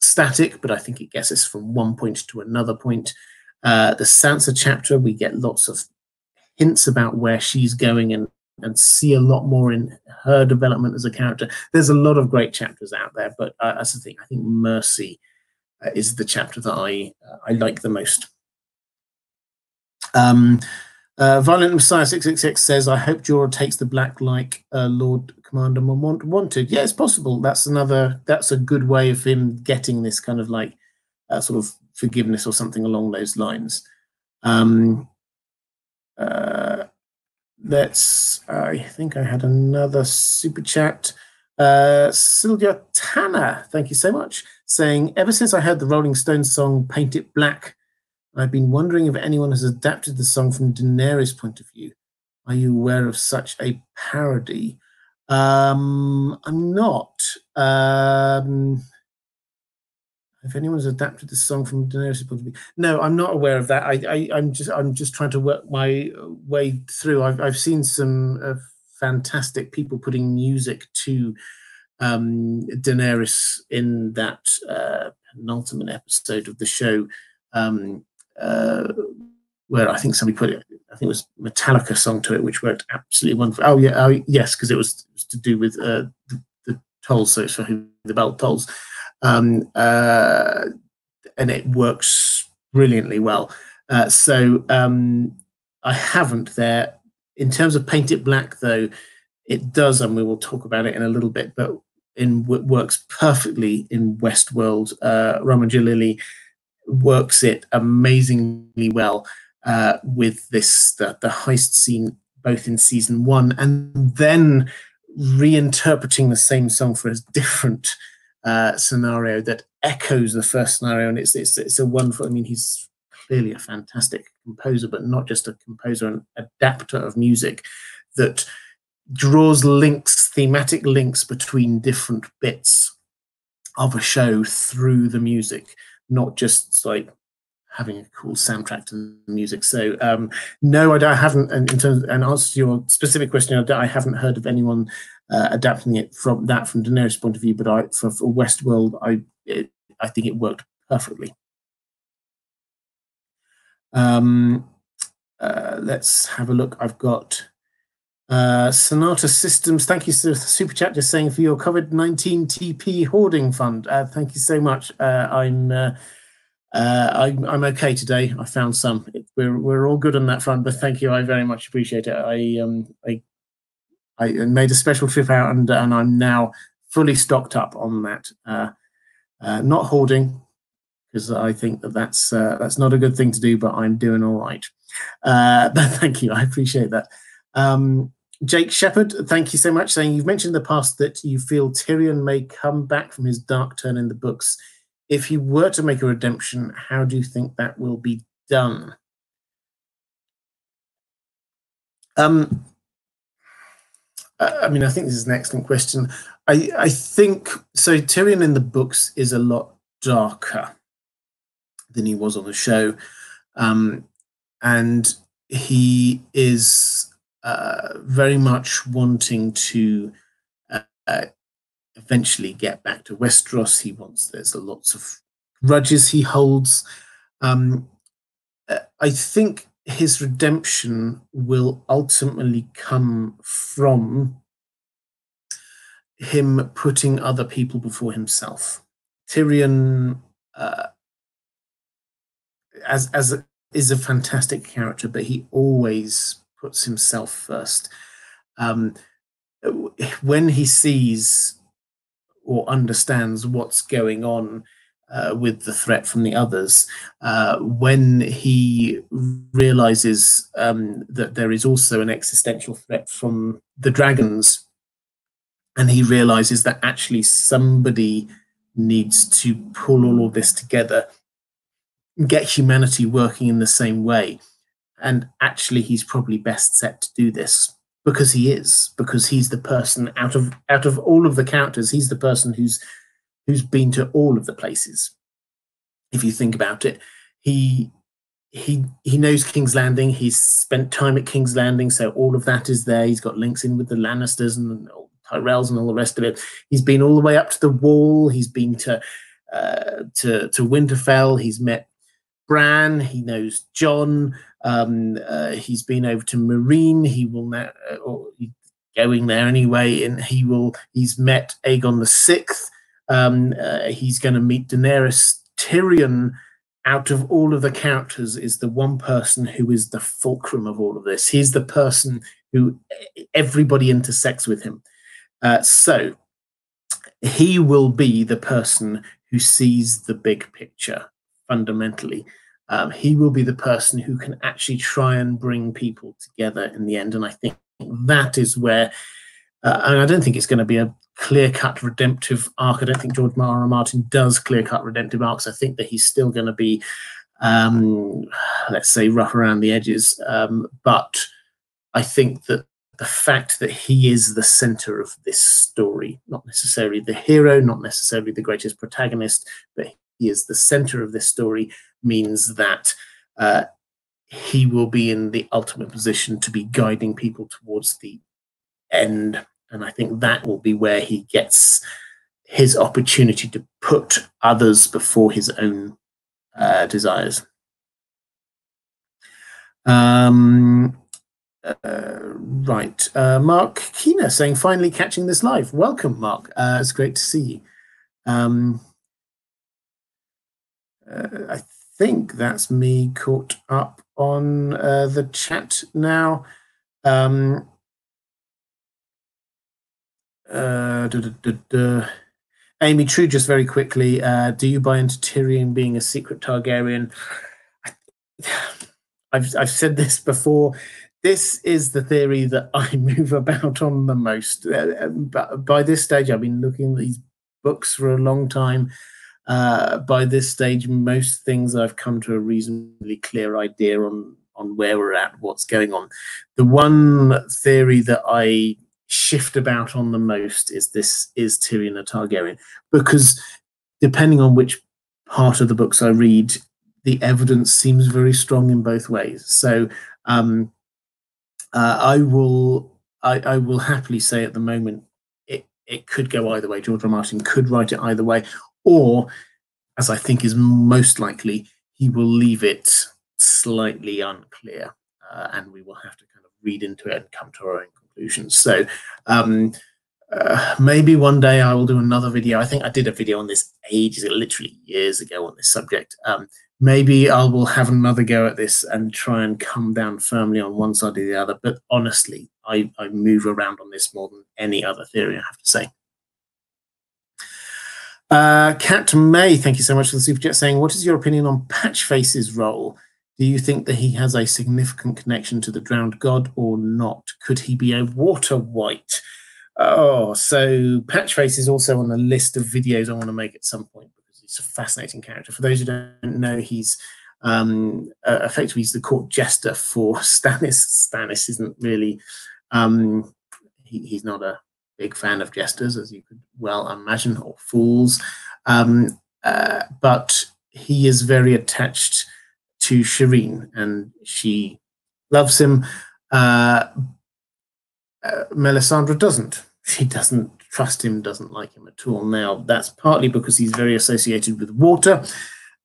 static, but I think it gets us from one point to another point. The Sansa chapter, we get lots of hints about where she's going and see a lot more in her development as a character. There's a lot of great chapters out there, but that's the thing. I think Mercy is the chapter that I like the most. Violent Messiah 666 says, I hope Jorah takes the black like Lord Commander Mormont wanted. Yeah, it's possible. That's a good way of him getting this kind of like sort of forgiveness or something along those lines. I think I had another super chat. Sylvia Tanner, thank you so much, saying, ever since I heard the Rolling Stones song Paint It Black, I've been wondering if anyone has adapted the song from Daenerys' point of view. Are you aware of such a parody? I'm not. if anyone's adapted this song from Daenerys' point of view. No, I'm not aware of that. I'm just trying to work my way through. I've seen some fantastic people putting music to Daenerys in that penultimate episode of the show, where I think somebody put it, I think it was Metallica song to it, which worked absolutely wonderful. Oh yeah, yes, because it was to do with the tolls, so it's for who the bell tolls, and it works brilliantly well. I haven't there. In terms of Paint It Black, though, it does, and we will talk about it in a little bit, but it works perfectly in Westworld. Ramin Djawadi works it amazingly well with this the heist scene, both in season one, and then reinterpreting the same song for a different scenario that echoes the first scenario. And it's a wonderful. I mean, he's clearly a fantastic composer, but not just a composer, an adapter of music that draws links, thematic links between different bits of a show through the music, not just like having a cool soundtrack to the music. So no, I haven't. And in terms of an answer to your specific question, I haven't heard of anyone adapting it from Daenerys' point of view. But for Westworld, I think it worked perfectly. Let's have a look. I've got Sonata Systems. Thank you for the super chat. Just saying for your COVID-19 TP hoarding fund. Thank you so much. I'm okay today. I found some. We're all good on that front, but thank you. I very much appreciate it. I made a special trip out, and I'm now fully stocked up on that. Not hoarding, because I think that's not a good thing to do. But I'm doing all right. But thank you. I appreciate that. Jake Shepherd, thank you so much. Saying you've mentioned in the past that you feel Tyrion may come back from his dark turn in the books. If he were to make a redemption, how do you think that will be done? I mean, I think this is an excellent question. I think, so Tyrion in the books is a lot darker than he was on the show. And he is very much wanting to eventually get back to Westeros. There's lots of grudges he holds. I think his redemption will ultimately come from him putting other people before himself. Tyrion is a fantastic character, but he always puts himself first. When he sees or understands what's going on with the threat from the others, when he realizes that there is also an existential threat from the dragons, and he realizes that actually somebody needs to pull all of this together, get humanity working in the same way. And actually he's probably best set to do this, because he's the person out of all of the characters, he's the person who's been to all of the places. If you think about it, he knows King's Landing, he's spent time at King's Landing, so all of that is there. He's got links in with the Lannisters and Tyrells and all the rest of it. He's been all the way up to the Wall, he's been to Winterfell, he's met Bran, he knows Jon, he's been over to Meereen, he will now, or he's going there anyway, and he's met Aegon the Sixth, he's going to meet Daenerys. Tyrion, out of all of the characters, is the one person who is the fulcrum of all of this. He's the person who everybody intersects with him. So he will be the person who sees the big picture. Fundamentally, he will be the person who can actually try and bring people together in the end. And I think that is where, and I don't think it's going to be a clear-cut redemptive arc. I don't think George R. R. Martin does clear-cut redemptive arcs. I think that he's still going to be, let's say, rough around the edges. But I think that the fact that he is the center of this story, not necessarily the hero, not necessarily the greatest protagonist, but he is the center of this story means that he will be in the ultimate position to be guiding people towards the end. And I think that will be where he gets his opportunity to put others before his own desires. Right. Mark Keener saying, finally catching this live. Welcome, Mark. It's great to see you. I think that's me caught up on the chat now. Amy True, just very quickly, do you buy into Tyrion being a secret Targaryen? I've said this before. This is the theory that I move about on the most. But by this stage, I've been looking at these books for a long time. By this stage, most things I've come to a reasonably clear idea on where we're at, what's going on. The one theory that I shift about on the most is this: is Tyrion a Targaryen? Because depending on which part of the books I read, the evidence seems very strong in both ways. So I will happily say at the moment it could go either way. George R. Martin could write it either way, or, as I think is most likely, he will leave it slightly unclear, and we will have to kind of read into it and come to our own conclusions. So maybe one day I will do another video. I think I did a video on this ages, literally years ago, on this subject. Maybe I will have another go at this and try and come down firmly on one side or the other. But honestly, I move around on this more than any other theory, I have to say. Kat May, thank you so much for the super chat, saying, what is your opinion on Patchface's role? Do you think that he has a significant connection to the drowned god or not? Could he be a water white? Oh, so Patchface is also on the list of videos I want to make at some point, because he's a fascinating character. For those who don't know, he's effectively he's the court jester for Stannis. Stannis isn't really, he's not a big fan of jesters, as you could well imagine, or fools. But he is very attached to Shireen, and she loves him. Melisandre doesn't. She doesn't trust him, doesn't like him at all. Now, that's partly because he's very associated with water,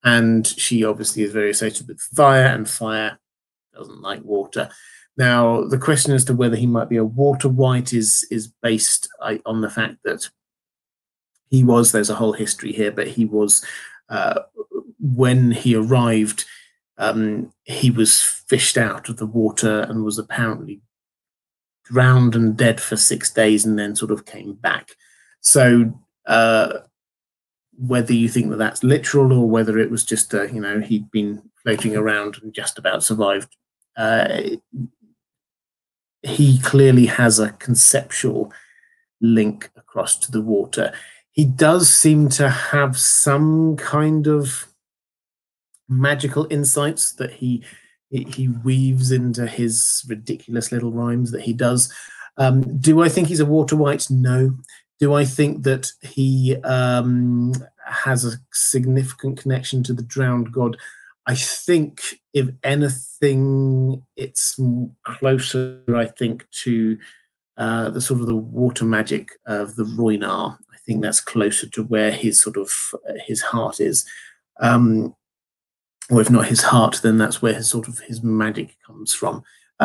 and she obviously is very associated with fire, and fire doesn't like water. Now, the question as to whether he might be a water white is based on the fact that he was, there's a whole history here, but he was, when he arrived, he was fished out of the water and was apparently drowned and dead for 6 days, and then sort of came back. So whether you think that that's literal or whether it was just, you know, he'd been floating around and just about survived, he clearly has a conceptual link across to the water. He does seem to have some kind of magical insights that he weaves into his ridiculous little rhymes that he does. Do I think he's a water white? No. Do I think that he has a significant connection to the drowned god? I think, if anything, it's closer, I think, to the sort of the water magic of the Rhoynar. I think that's closer to where his sort of his heart is. Or if not his heart, then that's where his sort of his magic comes from.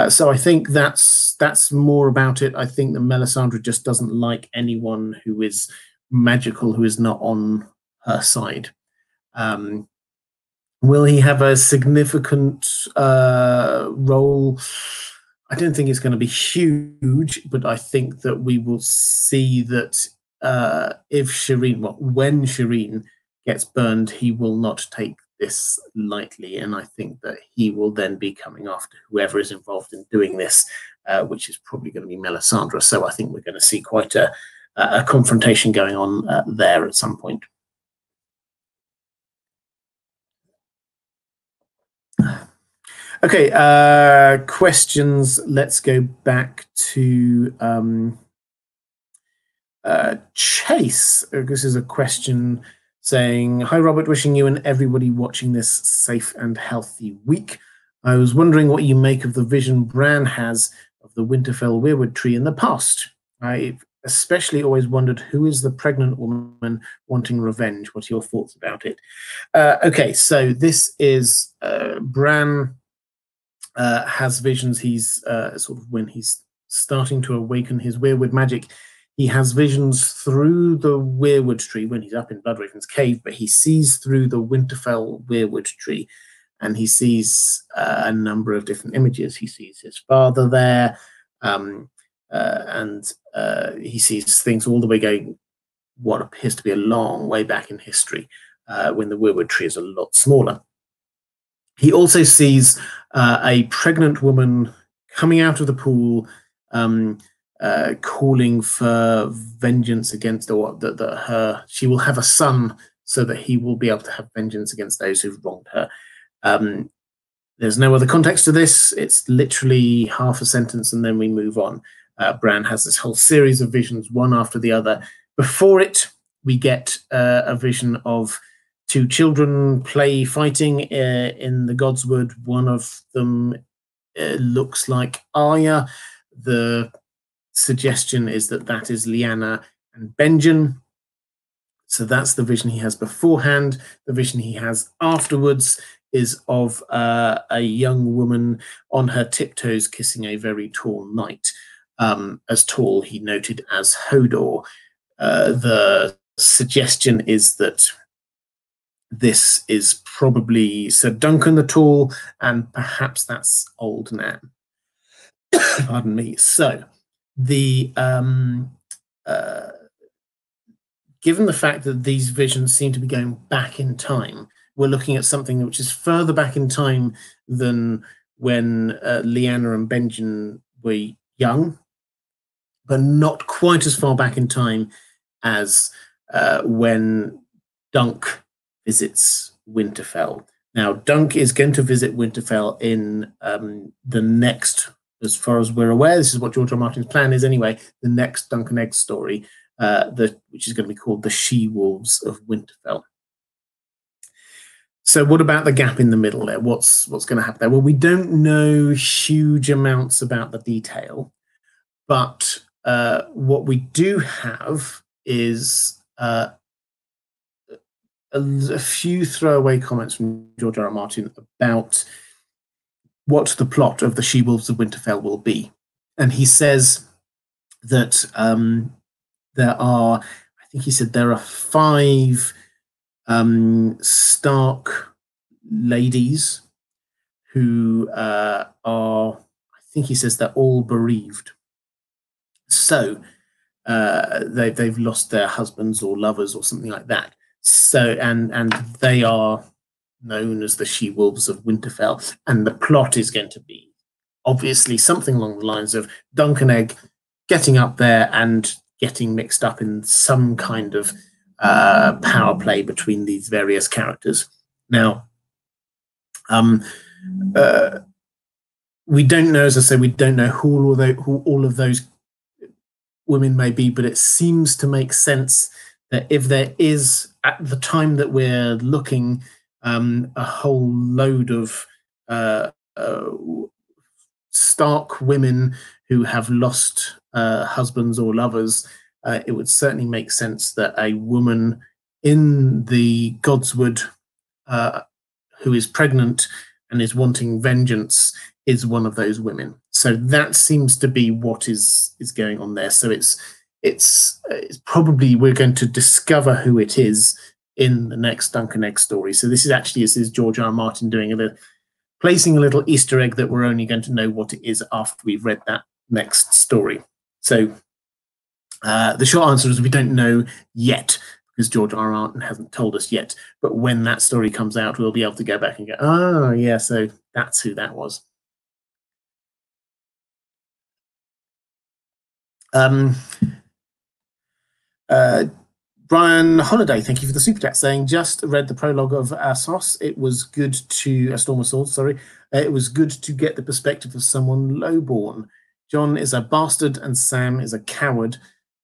So I think that's more about it. I think that Melisandre just doesn't like anyone who is magical, who is not on her side. Will he have a significant role? I don't think it's going to be huge, but I think that we will see that if Shireen, well, when Shireen gets burned, he will not take this lightly, and I think that he will then be coming after whoever is involved in doing this, which is probably going to be Melisandre. So I think we're going to see quite a confrontation going on there at some point. Okay, questions. Let's go back to Chase. This is a question saying, "Hi Robert, wishing you and everybody watching this safe and healthy week. I was wondering what you make of the vision Bran has of the Winterfell weirwood tree in the past. I've especially always wondered who is the pregnant woman wanting revenge. What are your thoughts about it?" Okay, so this is Bran has visions. He's sort of when he's starting to awaken his weirwood magic. He has visions through the weirwood tree when he's up in Bloodraven's cave, but he sees through the Winterfell weirwood tree, and he sees a number of different images. He sees his father there, and he sees things all the way going what appears to be a long way back in history, when the weirwood tree is a lot smaller. He also sees a pregnant woman coming out of the pool, calling for vengeance against, or that her, she will have a son so that he will be able to have vengeance against those who've wronged her. There's no other context to this. It's literally half a sentence and then we move on. Bran has this whole series of visions, one after the other. Before it, we get a vision of two children fighting in the Godswood. One of them looks like Arya. The suggestion is that that is Lyanna and Benjen. So that's the vision he has beforehand. The vision he has afterwards is of a young woman on her tiptoes kissing a very tall knight, as tall, he noted, as Hodor. The suggestion is that this is probably Sir Duncan the Tall, and perhaps that's Old Nan. Pardon me. So, given the fact that these visions seem to be going back in time, we're looking at something which is further back in time than when Lyanna and Benjen were young, but not quite as far back in time as when Dunk visits Winterfell. Now, Dunk is going to visit Winterfell in the next, as far as we're aware, this is what George R. Martin's plan is anyway, the next Dunk and Egg story, which is going to be called The She-Wolves of Winterfell. So what about the gap in the middle there? What's going to happen there? Well, we don't know huge amounts about the detail, but what we do have is a few throwaway comments from George R. R. Martin about what the plot of The She-Wolves of Winterfell will be. And he says that there are 5 Stark ladies who they're all bereaved. So they've lost their husbands or lovers or something like that. So, and they are known as the She-Wolves of Winterfell, and the plot is going to be obviously something along the lines of Dunk and Egg getting up there and getting mixed up in some kind of power play between these various characters. Now, we don't know, as I say, we don't know who all of those women may be, but it seems to make sense that if there is, at the time that we're looking, a whole load of Stark women who have lost husbands or lovers, it would certainly make sense that a woman in the Godswood who is pregnant and is wanting vengeance is one of those women. So that seems to be what is going on there. So it's probably, we're going to discover who it is in the next Dunk and Egg story. So this is George R. R. Martin doing placing a little Easter egg that we're only going to know what it is after we've read that next story. So the short answer is we don't know yet, because George R. R. Martin hasn't told us yet. But when that story comes out, we'll be able to go back and go, oh, yeah, so that's who that was. Brian Holiday, thank you for the super chat, saying, just read the prologue of Assos. It was good to, A Storm of Swords, sorry. It was good to get the perspective of someone lowborn. Jon is a bastard and Sam is a coward.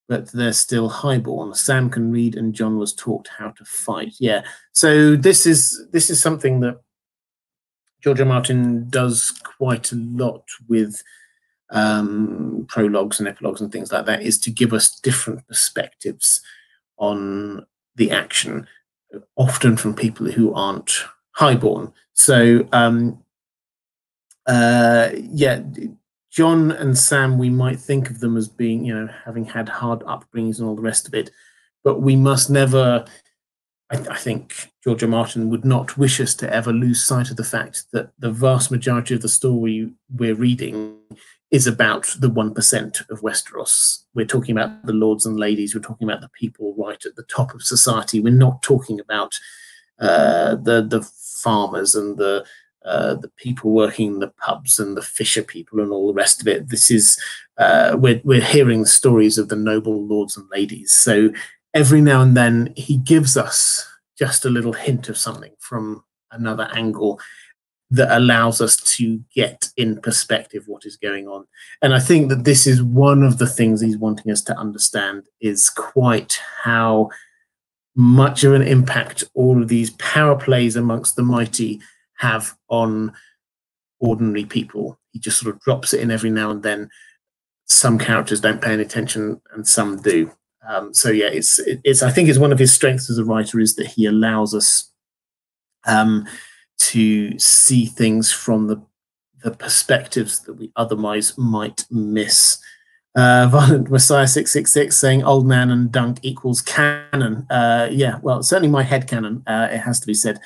but they're still highborn. Sam can read, and Jon was taught how to fight. Yeah, so this is something that George R. R. Martin does quite a lot with prologues and epilogues and things like that, is to give us different perspectives on the action, often from people who aren't highborn. So yeah, Jon and Sam, we might think of them as being, you know, having had hard upbringings and all the rest of it, but we must never, I think George R. R. Martin would not wish us to ever lose sight of the fact that the vast majority of the story we're reading is about the 1% of Westeros. We're talking about the lords and ladies, we're talking about the people right at the top of society. We're not talking about the farmers and the people working in the pubs and the fisher people and all the rest of it. This is, we're hearing the stories of the noble lords and ladies. So every now and then he gives us just a little hint of something from another angle that allows us to get in perspective what is going on. And I think that this is one of the things he's wanting us to understand, is quite how much of an impact all of these power plays amongst the mighty have on ordinary people. He just sort of drops it in every now and then. Some characters don't pay any attention and some do. So yeah, it's I think it's one of his strengths as a writer, is that he allows us to see things from the perspectives that we otherwise might miss. Violent Messiah 666 saying old man and dunk equals canon. Yeah, well, certainly my head canon, it has to be said.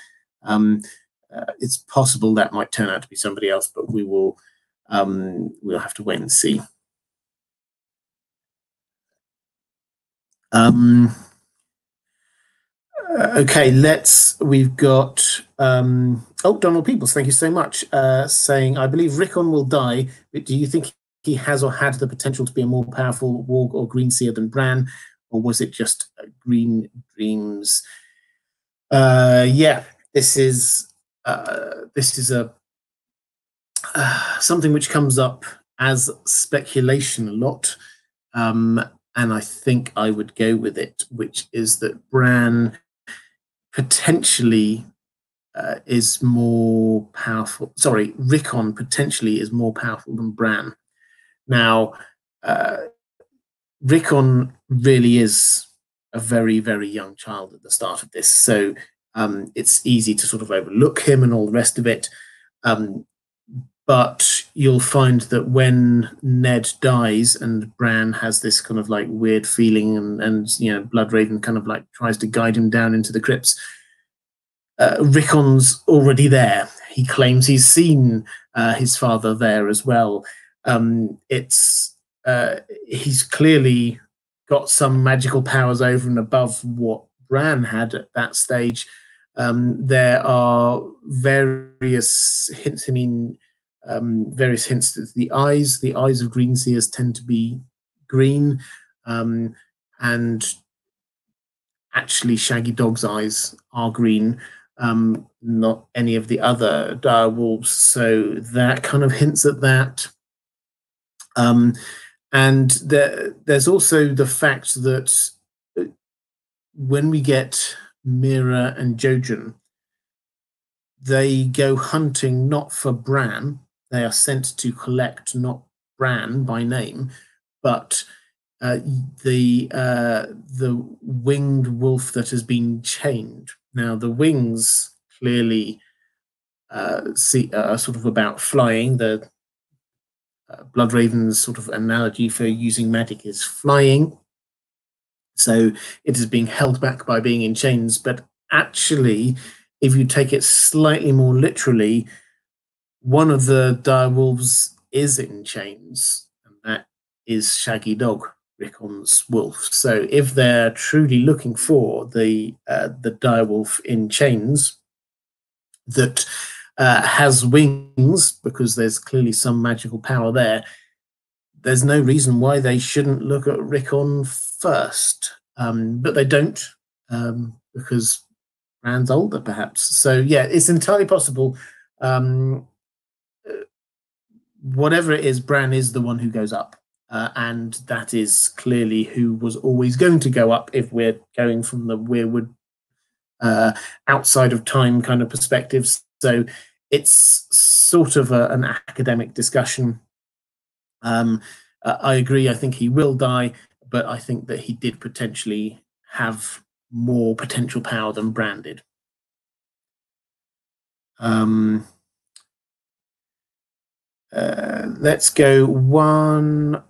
It's possible that might turn out to be somebody else, but we will we'll have to wait and see. Okay, we've got oh, Donald Peoples, thank you so much, saying, I believe Rickon will die, but do you think he has or had the potential to be a more powerful warg or greenseer than Bran, or was it just green dreams? Yeah, this is a something which comes up as speculation a lot, and I think I would go with it, which is that Bran potentially is more powerful. Sorry, Rickon potentially is more powerful than Bran. Now, Rickon really is a very, very young child at the start of this, so it's easy to sort of overlook him and all the rest of it. But you'll find that when Ned dies and Bran has this kind of like weird feeling, and you know, Bloodraven kind of like tries to guide him down into the crypts, Rickon's already there. He claims he's seen his father there as well. He's clearly got some magical powers over and above what Bran had at that stage. There are various hints. I mean, various hints that the eyes of greenseers tend to be green, and actually Shaggy Dog's eyes are green, not any of the other dire wolves, so that kind of hints at that. And there's also the fact that when we get Mira and Jojen, they go hunting not for Bran. They are sent to collect not Bran by name, but the winged wolf that has been chained. Now the wings clearly are sort of about flying. The Bloodraven's sort of analogy for using magic is flying, so it is being held back by being in chains. But actually, if you take it slightly more literally, one of the dire wolves is in chains, and that is Shaggy Dog, Rickon's wolf. So if they're truly looking for the dire wolf in chains that has wings, because there's clearly some magical power there, there's no reason why they shouldn't look at Rickon first. But they don't, because Bran's older, perhaps. So yeah, it's entirely possible. Whatever it is, Bran is the one who goes up. And that is clearly who was always going to go up if we're going from the weirwood outside of time kind of perspectives. So it's sort of an academic discussion. I agree. I think he will die, but I think that he did potentially have more potential power than Bran did. Let's go one.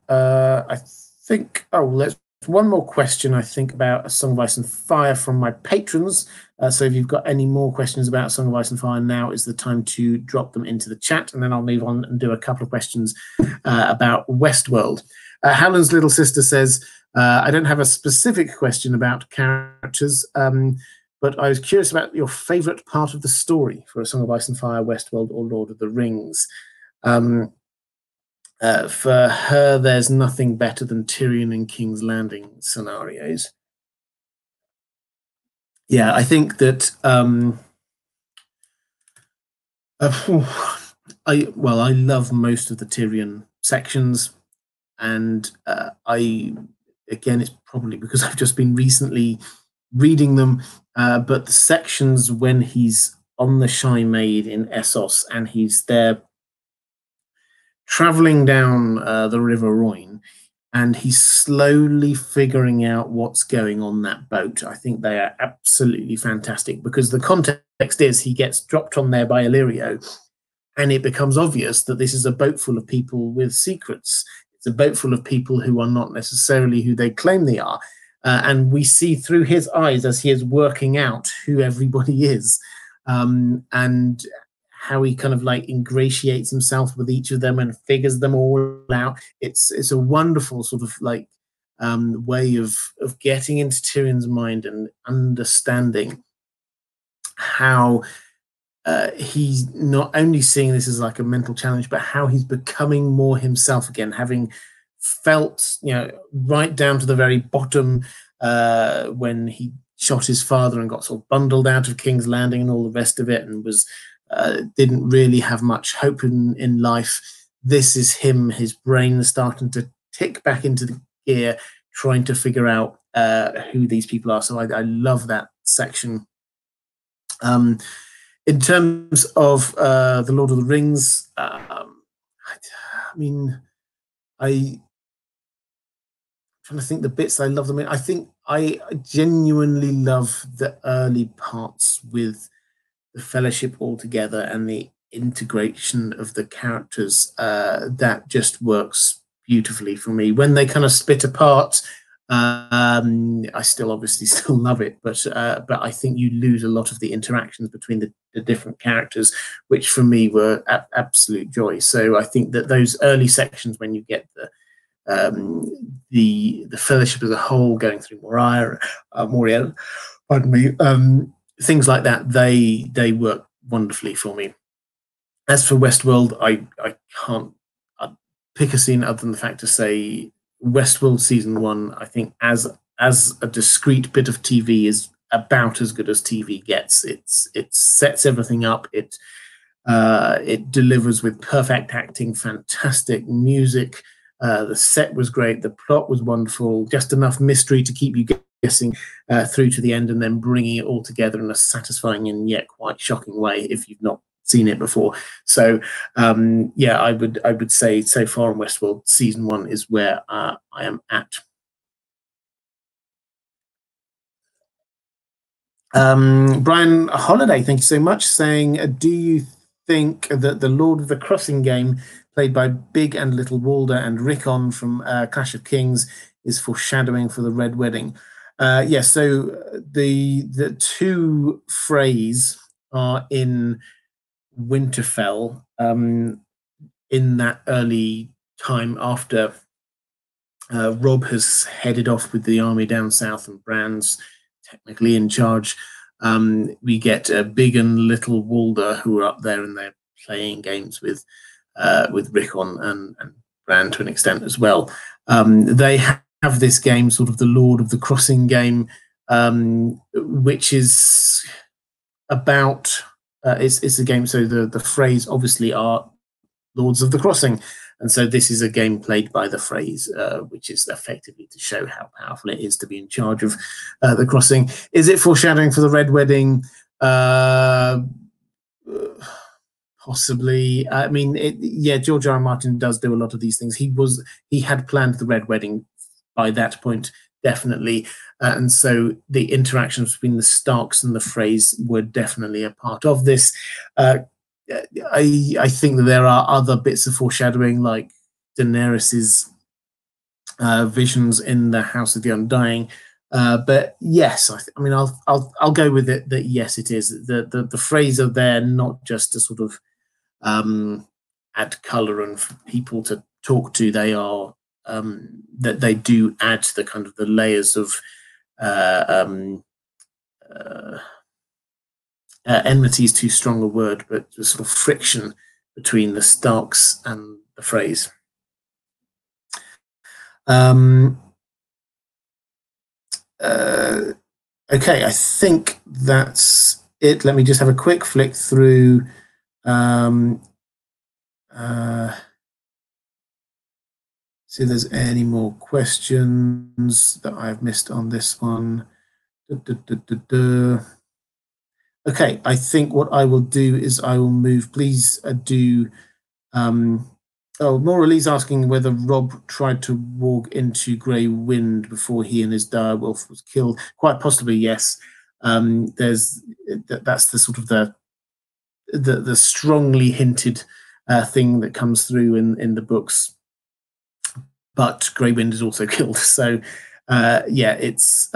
One more question, I think, about A Song of Ice and Fire from my patrons. So if you've got any more questions about A Song of Ice and Fire, now is the time to drop them into the chat, and then I'll move on and do a couple of questions about Westworld. Helen's little sister says, I don't have a specific question about characters, but I was curious about your favourite part of the story for A Song of Ice and Fire, Westworld, or Lord of the Rings. For her, there's nothing better than Tyrion and King's Landing scenarios. Yeah, I think that I love most of the Tyrion sections, and again, it's probably because I've just been recently reading them. But the sections when he's on the Shy Maid in Essos and he's there traveling down the River Royne, and he's slowly figuring out what's going on that boat. I think they are absolutely fantastic, because the context is he gets dropped on there by Illyrio, and it becomes obvious that this is a boat full of people with secrets. It's a boat full of people who are not necessarily who they claim they are. And we see through his eyes as he is working out who everybody is, and how he kind of like ingratiates himself with each of them and figures them all out. It's a wonderful sort of like way of getting into Tyrion's mind and understanding how he's not only seeing this as like a mental challenge, but how he's becoming more himself again, having felt, you know, right down to the very bottom when he shot his father and got sort of bundled out of King's Landing and all the rest of it, and was didn't really have much hope in life. This is him, his brain starting to tick back into the gear, trying to figure out who these people are. So I love that section. In terms of The Lord of the Rings, I'm trying to think the bits I love them in. I think I genuinely love the early parts with the Fellowship altogether and the integration of the characters. That just works beautifully for me. When they kind of split apart, I still love it, but I think you lose a lot of the interactions between the different characters, which for me were absolute joy. So I think that those early sections when you get the Fellowship as a whole going through Moriel, pardon me, things like that, they work wonderfully for me. As for Westworld, I can't pick a scene other than the fact to say Westworld season one, I think as a discrete bit of TV is about as good as TV gets. It sets everything up. It delivers with perfect acting, fantastic music. The set was great. The plot was wonderful. Just enough mystery to keep you guessing through to the end, and then bringing it all together in a satisfying and yet quite shocking way if you've not seen it before. So yeah, I would say so far in Westworld season one is where I am at. Brian Holiday, thank you so much, saying, do you think that the Lord of the Crossing game played by Big and Little Walder and Rickon from Clash of Kings is foreshadowing for the Red Wedding? Yeah, so the two Freys are in Winterfell in that early time after Rob has headed off with the army down south and Bran's technically in charge. We get Big and Little Walder who are up there, and they're playing games with Rickon and Bran to an extent as well. They have this game, sort of the Lord of the Crossing game, which is about it's a game. So the Freys obviously are Lords of the Crossing, And so this is a game plagued by the phrase, which is effectively to show how powerful it is to be in charge of the crossing. Is it foreshadowing for the Red Wedding? Possibly. I mean, yeah, George R. R. Martin does do a lot of these things. He had planned the Red Wedding by that point, definitely. And so the interactions between the Starks and the Freys were definitely a part of this. I think that there are other bits of foreshadowing, like Daenerys's visions in the House of the Undying. But yes, I mean, I'll go with it that yes, it is. The Freys are there not just to sort of add colour and for people to talk to. They are that they do add to the kind of the layers of enmity is too strong a word, but sort of friction between the Starks and the Freys. Okay, I think that's it. Let me just have a quick flick through. See if there's any more questions that I've missed on this one. Okay, I think what I will do is I will move. Please do. Oh, Maura Lee's asking whether Rob tried to walk into Grey Wind before he and his direwolf was killed. Quite possibly, yes. That's the sort of the strongly hinted thing that comes through in the books. But Grey Wind is also killed, so yeah, it's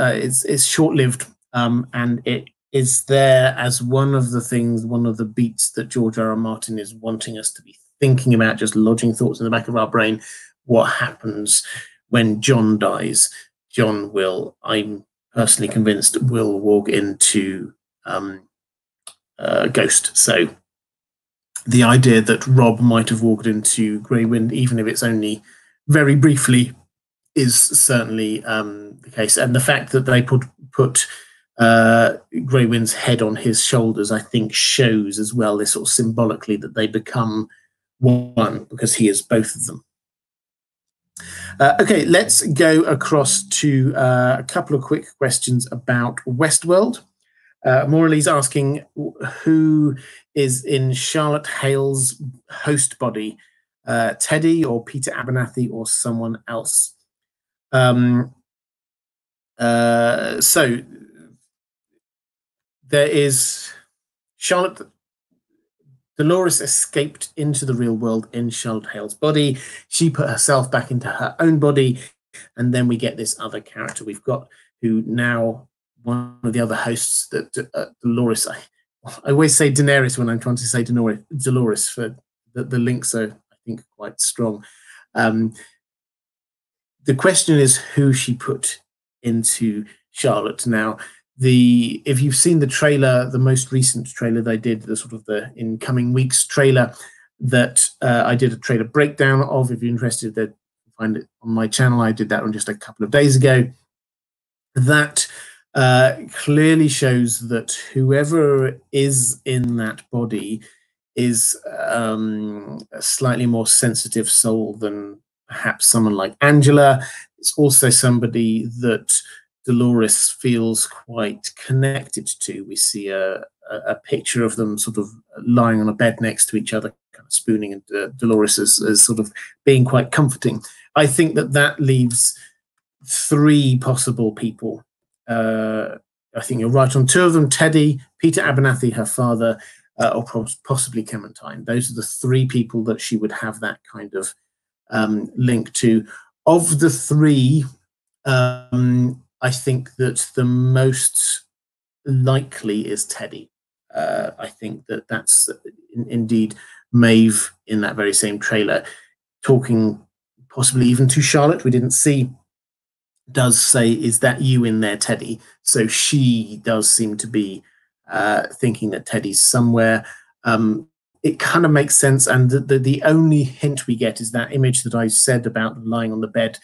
short lived, and it is there as one of the things, one of the beats that George R. R. Martin is wanting us to be thinking about, just lodging thoughts in the back of our brain. What happens when Jon dies? Jon will, I'm personally convinced, will walk into Ghost. So the idea that Rob might have walked into Grey Wind, even if it's only very briefly, is certainly the case. And the fact that they put Grey Wind's head on his shoulders, I think, shows as well this sort of symbolically that they become one, because he is both of them. Okay, let's go across to a couple of quick questions about Westworld. Maura Lee's asking who is in Charlotte Hale's host body, Teddy or Peter Abernathy or someone else? So there is Charlotte. Dolores escaped into the real world in Charlotte Hale's body. She put herself back into her own body. And then we get this other character we've got, who now one of the other hosts that Dolores, I always say Daenerys when I'm trying to say Dolores, for the links are, I think, quite strong. The question is who she put into Charlotte now. If you've seen the trailer, the most recent trailer they did, the sort of the in coming weeks trailer that I did a trailer breakdown of, if you're interested, then find it on my channel. I did that one just a couple of days ago. That clearly shows that whoever is in that body is a slightly more sensitive soul than perhaps someone like Angela. It's also somebody that Dolores feels quite connected to. We see a picture of them sort of lying on a bed next to each other, kind of spooning, and Dolores is sort of being quite comforting. I think that leaves three possible people. I think you're right on two of them: Teddy, Peter Abernathy, her father, or possibly Clementine. Those are the three people that she would have that kind of link to. Of the three, I think that the most likely is Teddy. I think that that's indeed Maeve in that very same trailer, talking possibly even to Charlotte, we didn't see, does say, is that you in there, Teddy? So she does seem to be thinking that Teddy's somewhere. It kind of makes sense. And the only hint we get is that image that I said about lying on the bed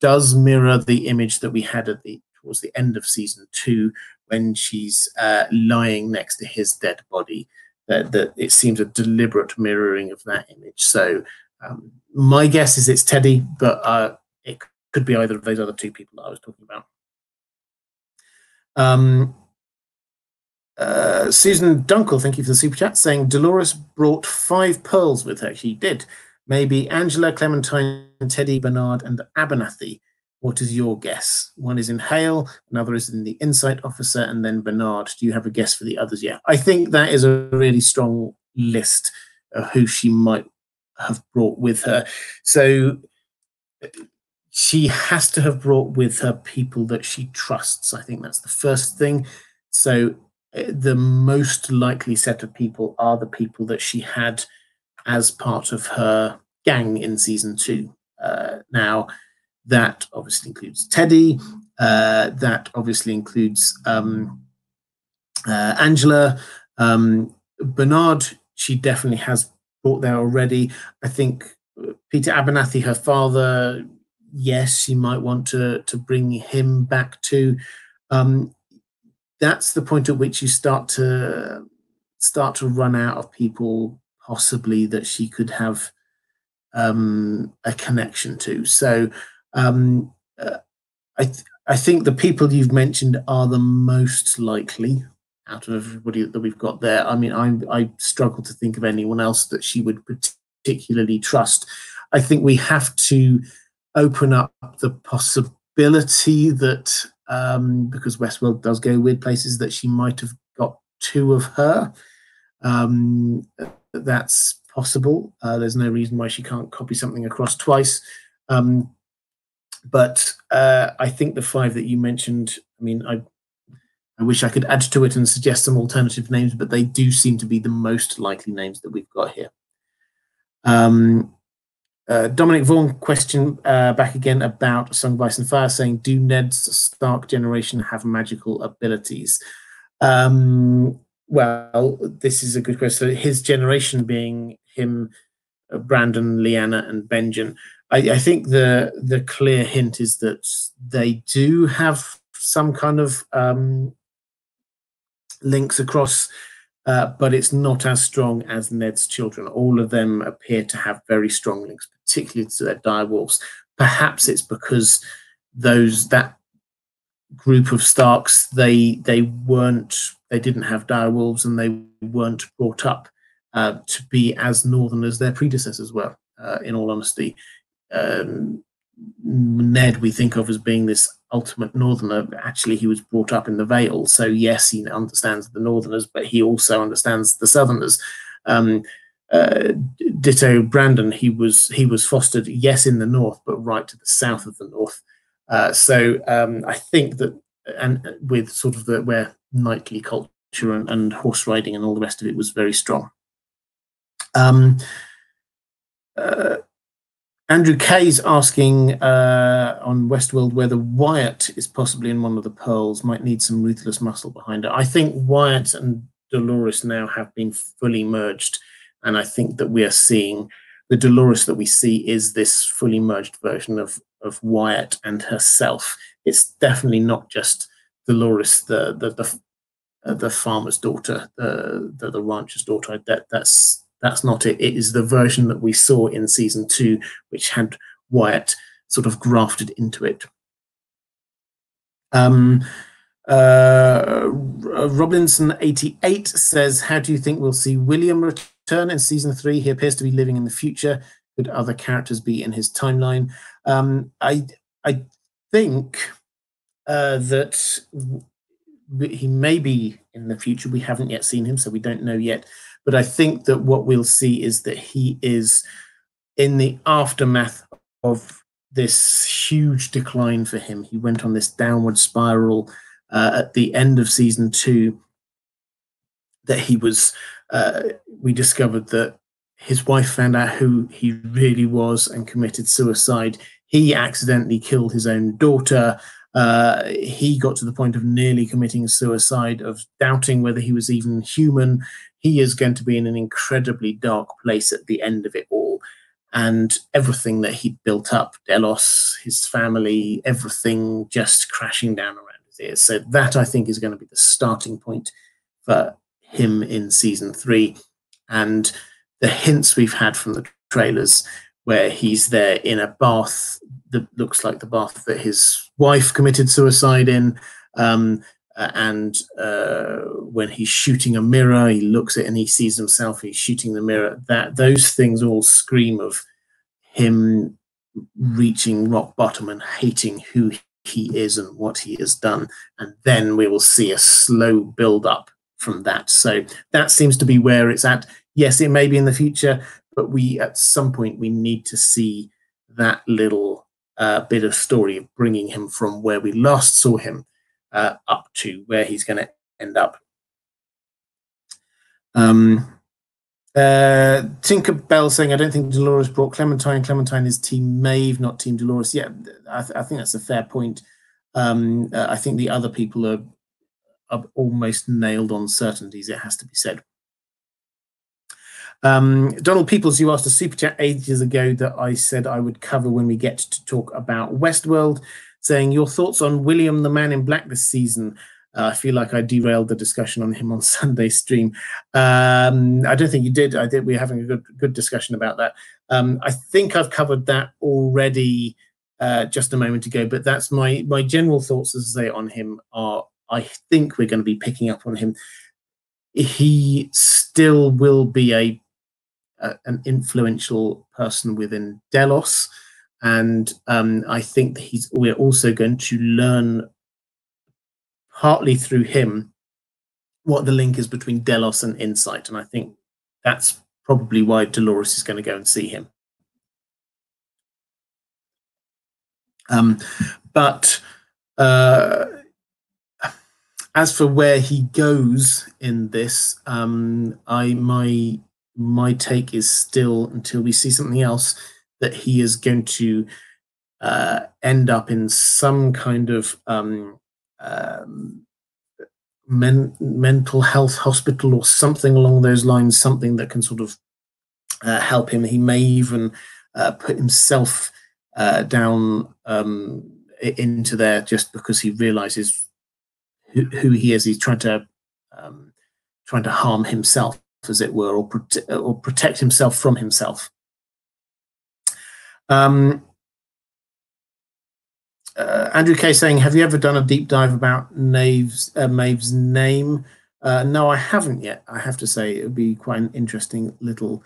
does mirror the image that we had at towards the end of season 2, when she's lying next to his dead body. That it seems a deliberate mirroring of that image. So My guess is it's Teddy, but it could be either of those other two people that I was talking about. Susan Dunkel, thank you for the super chat, saying Dolores brought 5 pearls with her. She did. Maybe Angela, Clementine, Teddy, Bernard, and Abernathy. What is your guess? One is in Hale, another is in the Insight Officer, and then Bernard. Do you have a guess for the others? Yeah, I think that is a really strong list of who she might have brought with her. So she has to have brought with her people that she trusts. I think that's the first thing. So the most likely set of people are the people that she had as part of her gang in season 2. Now, that obviously includes Teddy. That obviously includes Angela. Bernard, she definitely has brought there already. I think Peter Abernathy, her father, yes, she might want to bring him back too. That's the point at which you start to run out of people possibly that she could have a connection to. So I think the people you've mentioned are the most likely out of everybody that we've got there. I mean, I struggle to think of anyone else that she would particularly trust. I think we have to open up the possibility that, because Westworld does go weird places, that she might have got 2 of her. That's possible. There's no reason why she can't copy something across twice. But I think the 5 that you mentioned, I mean, I wish I could add to it and suggest some alternative names, but they do seem to be the most likely names that we've got here. Dominic Vaughan question back again about A Song of Ice and Fire, saying, do Ned's Stark generation have magical abilities? Well, this is a good question. So his generation being him, Brandon, Lyanna, and Benjen. I think the clear hint is that they do have some kind of links across, but it's not as strong as Ned's children. All of them appear to have very strong links, particularly to their direwolves. Perhaps it's because that group of Starks, they didn't have direwolves, and they weren't brought up to be as northern as their predecessors were. In all honesty, Ned we think of as being this ultimate northerner. Actually, he was brought up in the Vale, so yes, he understands the northerners, but he also understands the southerners. Ditto Brandon, he was fostered, yes, in the north, but right to the south of the north. So I think that, and with sort of where knightly culture and horse riding and all the rest of it was very strong. Andrew Kay's asking on Westworld whether Wyatt is possibly in one of the pearls. Might need some ruthless muscle behind it. I think Wyatt and Dolores now have been fully merged, and I think that we are seeing the Dolores that we see is this fully merged version of Wyatt and herself. It's definitely not just Dolores, the farmer's daughter, the rancher's daughter. That's not it. It is the version that we saw in season 2, which had Wyatt sort of grafted into it. Robinson88 says, how do you think we'll see William return in season 3? He appears to be living in the future. Could other characters be in his timeline? I think that he may be in the future. We haven't yet seen him, so we don't know yet. But I think that what we'll see is that he is in the aftermath of this huge decline for him. He went on this downward spiral at the end of season 2, that he was, we discovered that his wife found out who he really was and committed suicide. He accidentally killed his own daughter. He got to the point of nearly committing suicide, of doubting whether he was even human. He is going to be in an incredibly dark place at the end of it all. And everything that he'd built up, Delos, his family, everything just crashing down around his ears. So that, I think, is going to be the starting point for him in season 3. And the hints we've had from the trailers where he's there in a bath that looks like the bath that his wife committed suicide in. When he's shooting a mirror, he looks at it and he sees himself, he's shooting the mirror. Those things all scream of him reaching rock bottom and hating who he is and what he has done. And then we will see a slow build up from that. So that seems to be where it's at. Yes, it may be in the future, but we, at some point, we need to see that little bit of story of bringing him from where we last saw him up to where he's going to end up. Tinkerbell saying, I don't think Dolores brought Clementine. Clementine is Team Maeve, not Team Dolores. Yeah, I think that's a fair point. I think the other people are almost nailed on certainties, it has to be said. Donald Peoples, you asked a super chat ages ago that I said I would cover when we get to talk about Westworld, saying your thoughts on William the Man in Black this season. I feel like I derailed the discussion on him on Sunday's stream. I don't think you did. I think we're having a good discussion about that. I think I've covered that already just a moment ago, but that's my general thoughts, as I say, on him are, I think we're going to be picking up on him. He still will be an influential person within Delos, and I think we're also going to learn partly through him what the link is between Delos and Insight, and I think that's probably why Dolores is going to go and see him. As for where he goes in this, my take is still, until we see something else, that he is going to end up in some kind of mental health hospital or something along those lines, something that can sort of help him. He may even put himself down into there just because he realizes who he is. He's trying to harm himself, as it were, or protect himself from himself. Andrew K saying, have you ever done a deep dive about Maeve's name? No, I haven't yet. I have to say, it would be quite an interesting little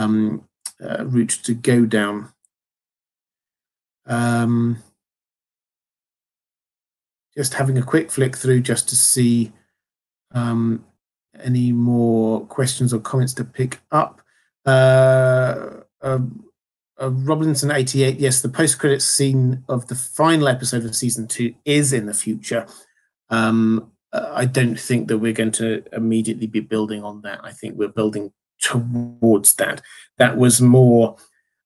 route to go down. Just having a quick flick through just to see any more questions or comments to pick up. Robinson 88, yes, the post-credits scene of the final episode of season 2 is in the future. I don't think that we're going to immediately be building on that. I think we're building towards that. That was more,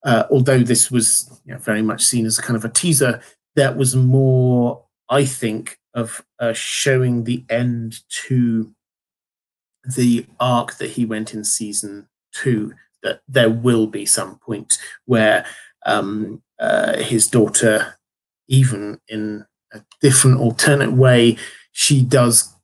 although this was, you know, very much seen as kind of a teaser, that was more, I think, of showing the end to the arc that he went in season 2, that there will be some point where his daughter, even in a different alternate way, she does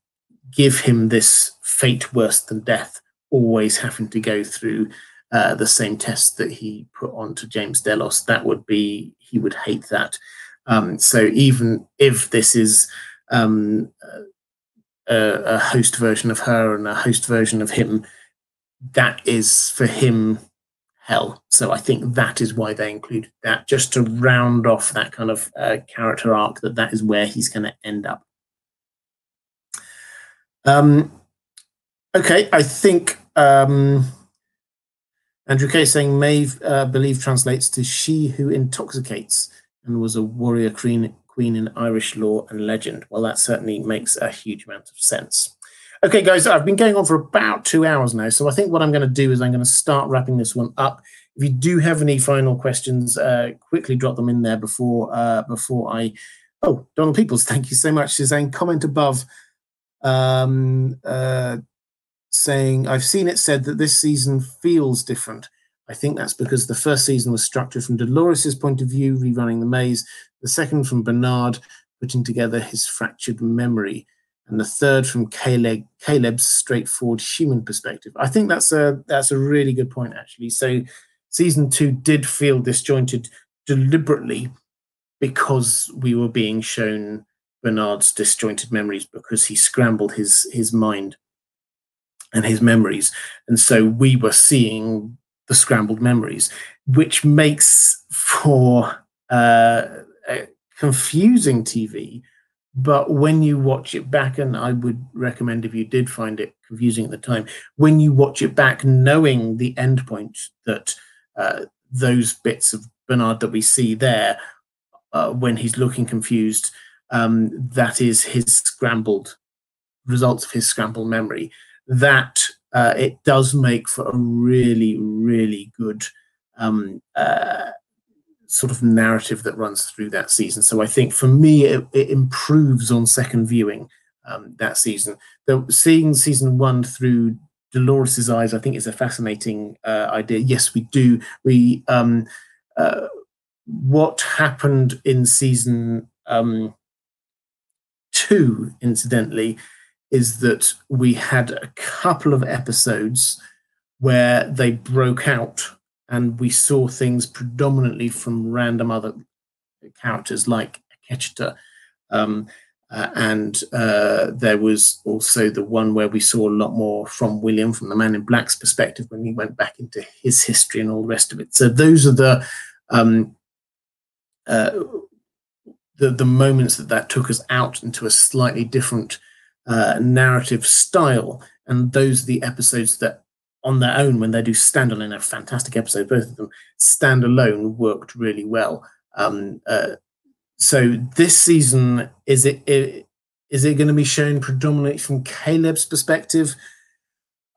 give him this fate worse than death, always having to go through the same test that he put on to James Delos. That would be, he would hate that. So even if this is a host version of her and a host version of him, that is for him hell. So I think that is why they include that, just to round off that kind of character arc, that is where he's going to end up. Okay, I think Andrew K saying Maeve, believe translates to she who intoxicates, and was a warrior queen in Irish lore and legend. Well, that certainly makes a huge amount of sense. Okay, guys, I've been going on for about 2 hours now, so I think what I'm going to do is I'm going to start wrapping this one up. If you do have any final questions, quickly drop them in there before I... Oh, Donald Peoples, thank you so much. She's saying, comment above, saying, I've seen it said that this season feels different. I think that's because the first season was structured from Dolores' point of view, rerunning the maze, the second from Bernard, putting together his fractured memory, and the third from Caleb's straightforward human perspective. I think that's a really good point, actually. So season two did feel disjointed deliberately because we were being shown Bernard's disjointed memories, because he scrambled his mind and his memories. And so we were seeing the scrambled memories, which makes for confusing TV. But when you watch it back, and I would recommend if you did find it confusing at the time, when you watch it back knowing the end point that those bits of Bernard that we see there when he's looking confused, that is his scrambled results of his scrambled memory, that it does make for a really, really good sort of narrative that runs through that season. So I think for me, it improves on second viewing that season. Though seeing season one through Dolores' eyes, I think, is a fascinating idea. Yes, we do. We what happened in season two, incidentally, is that we had a couple of episodes where they broke out and we saw things predominantly from random other characters like Ketcheta. There was also the one where we saw a lot more from William, from the Man in Black's perspective, when he went back into his history and all the rest of it. So those are the moments that took us out into a slightly different narrative style, and those are the episodes that on their own, when they do standalone, a fantastic episode, both of them standalone worked really well. So this season, is it going to be shown predominantly from Caleb's perspective?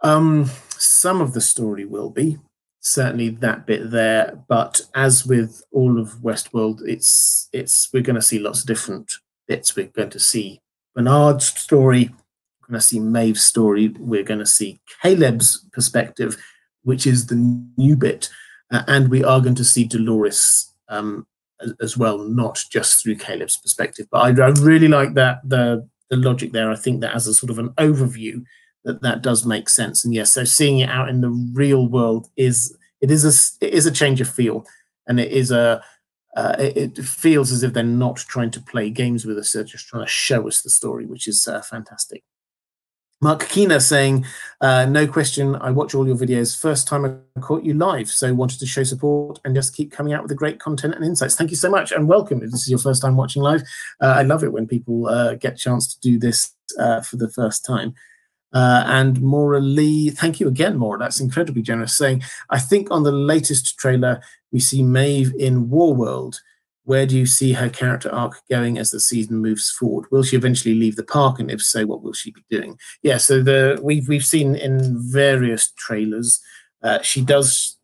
Some of the story will be, certainly that bit there, but as with all of Westworld, we're going to see lots of different bits. We're going to see Bernard's story, we're going to see Maeve's story, we're going to see Caleb's perspective, which is the new bit, and we are going to see Dolores as well, not just through Caleb's perspective. But I really like that the logic there. I think that as a sort of an overview, that does make sense. And yes, so seeing it out in the real world is a change of feel, and it is a it feels as if they're not trying to play games with us; they're just trying to show us the story, which is fantastic. Mark Keener saying, no question, I watch all your videos. First time I caught you live, so wanted to show support and just keep coming out with the great content and insights. Thank you so much and welcome. If this is your first time watching live, I love it when people get a chance to do this for the first time. And Maura Lee, thank you again, Maura. That's incredibly generous, saying, I think on the latest trailer, we see Maeve in Warworld. Where do you see her character arc going as the season moves forward? Will she eventually leave the park, and if so, what will she be doing? Yeah, so we've seen in various trailers, she does,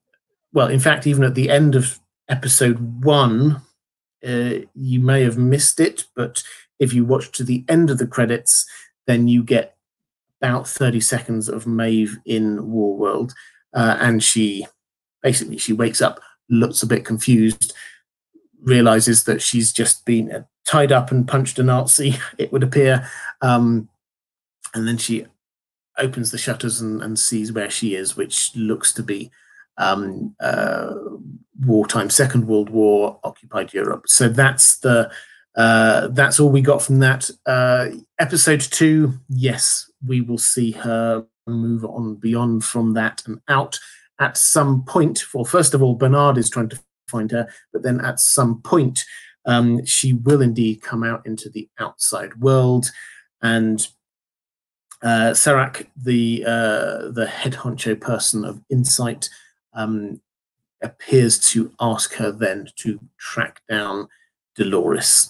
well, in fact, even at the end of episode one, you may have missed it, but if you watch to the end of the credits, then you get about 30 seconds of Maeve in Warworld, and she wakes up, looks a bit confused, realizes that she's just been tied up and punched a Nazi, it would appear, and then she opens the shutters and sees where she is, which looks to be wartime, Second World War, occupied Europe. So that's all we got from that. Episode two, yes, we will see her move on beyond from that and out at some point. Well, first of all, Bernard is trying to find her, but then at some point she will indeed come out into the outside world, and Serac, the head honcho person of Insight, appears to ask her then to track down Dolores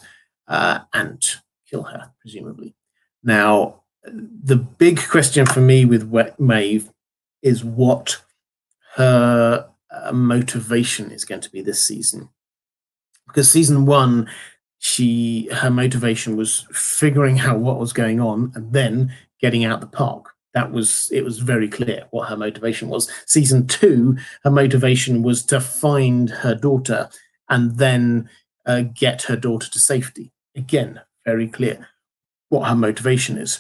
and kill her, presumably. Now, the big question for me with Maeve is what her motivation is going to be this season, because season one, her motivation was figuring out what was going on and then getting out the park. It was very clear what her motivation was. Season two, her motivation was to find her daughter and then get her daughter to safety. Again, very clear what her motivation is.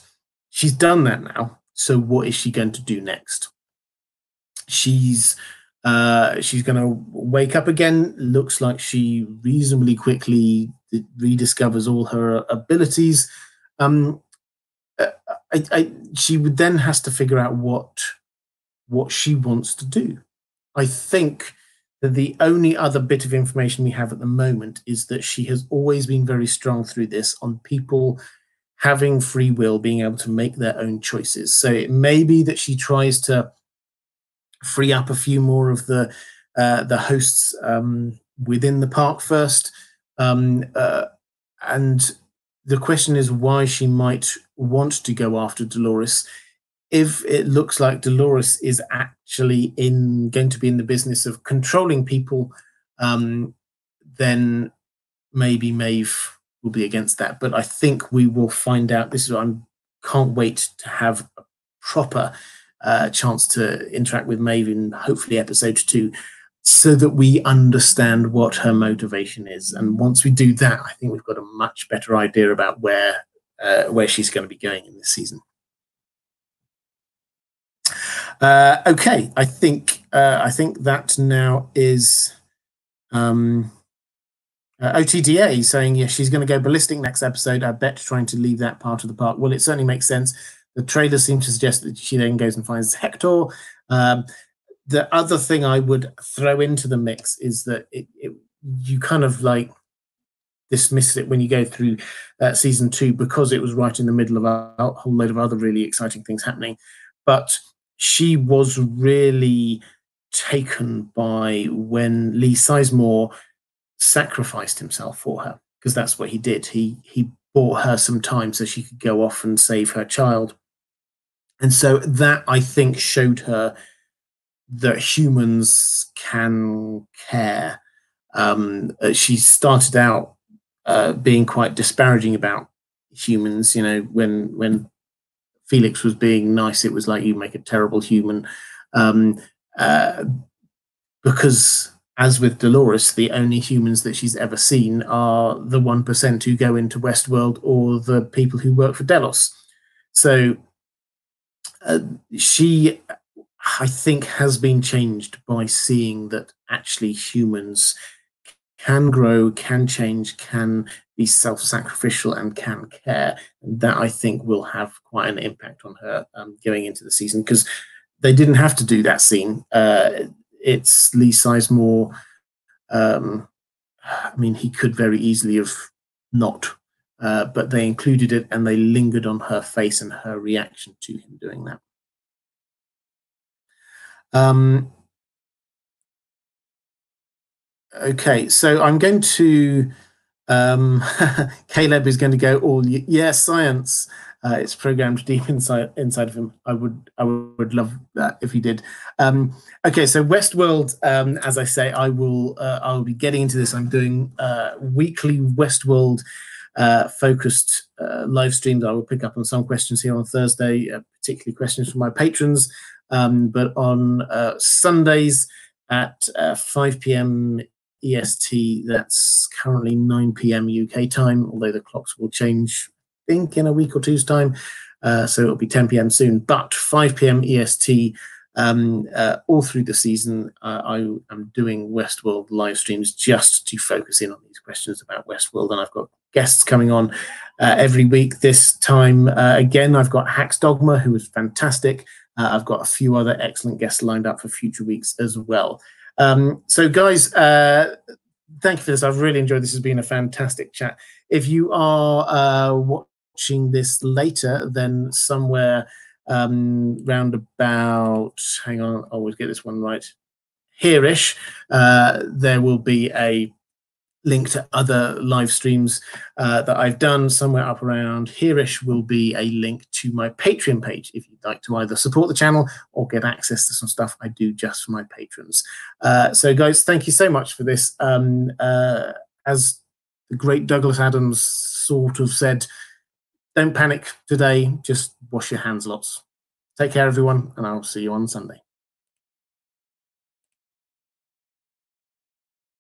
She's done that now, so what is she going to do next? She's She's going to wake up again. Looks like she reasonably quickly rediscovers all her abilities. She would then has to figure out what she wants to do. I think that the only other bit of information we have at the moment is that she has always been very strong through this on people having free will, being able to make their own choices. So it may be that she tries to free up a few more of the hosts within the park first. And the question is why she might want to go after Dolores if it looks like Dolores is actually going to be in the business of controlling people. Then maybe Maeve will be against that. But I think we will find out. This is what I can't wait to have a proper chance to interact with Maeve in hopefully episode 2, so that we understand what her motivation is. And once we do that, I think we've got a much better idea about where she's going to be going in this season. Okay, I think that now is OTDA saying, yeah, she's going to go ballistic next episode. I bet, trying to leave that part of the park. Well, it certainly makes sense. The trailer seems to suggest that she then goes and finds Hector. The other thing I would throw into the mix is that you kind of like dismiss it when you go through season 2 because it was right in the middle of a whole load of other really exciting things happening. But she was really taken by when Lee Sizemore sacrificed himself for her, because that's what he did. He bought her some time so she could go off and save her child. And so that, I think, showed her that humans can care. She started out being quite disparaging about humans. You know, when Felix was being nice, it was like, you make a terrible human. Because, as with Dolores, the only humans that she's ever seen are the 1% who go into Westworld or the people who work for Delos. So she, I think, has been changed by seeing that actually humans can grow, can change, can be self-sacrificial and can care. And that, I think, will have quite an impact on her going into the season, because they didn't have to do that scene. It's Lee Sizemore. I mean, he could very easily have not, but they included it and they lingered on her face and her reaction to him doing that. Okay, so I'm going to Caleb is going to go all science. It's programmed deep inside of him. I would love that if he did. Okay, so Westworld. As I say, I will be getting into this. I'm doing weekly Westworld focused live streams. I will pick up on some questions here on Thursday, particularly questions from my patrons. But on Sundays at 5 p.m. EST, that's currently 9 p.m. UK time, although the clocks will change, I think, in a week or two's time. So it'll be 10 p.m. soon, but 5 p.m. EST all through the season. I am doing Westworld live streams just to focus in on these questions about Westworld. And I've got guests coming on every week. This time, again, I've got Hax Dogma, who was fantastic. I've got a few other excellent guests lined up for future weeks as well. So guys, thank you for this. I've really enjoyed this. Has been a fantastic chat. If you are watching this later, then somewhere round about, hang on, I always get this one right, here-ish, there will be a link to other live streams that I've done. Somewhere up around here-ish will be a link to my Patreon page if you'd like to either support the channel or get access to some stuff I do just for my patrons. So guys, thank you so much for this. As the great Douglas Adams sort of said, don't panic today, just wash your hands lots. Take care, everyone, and I'll see you on Sunday.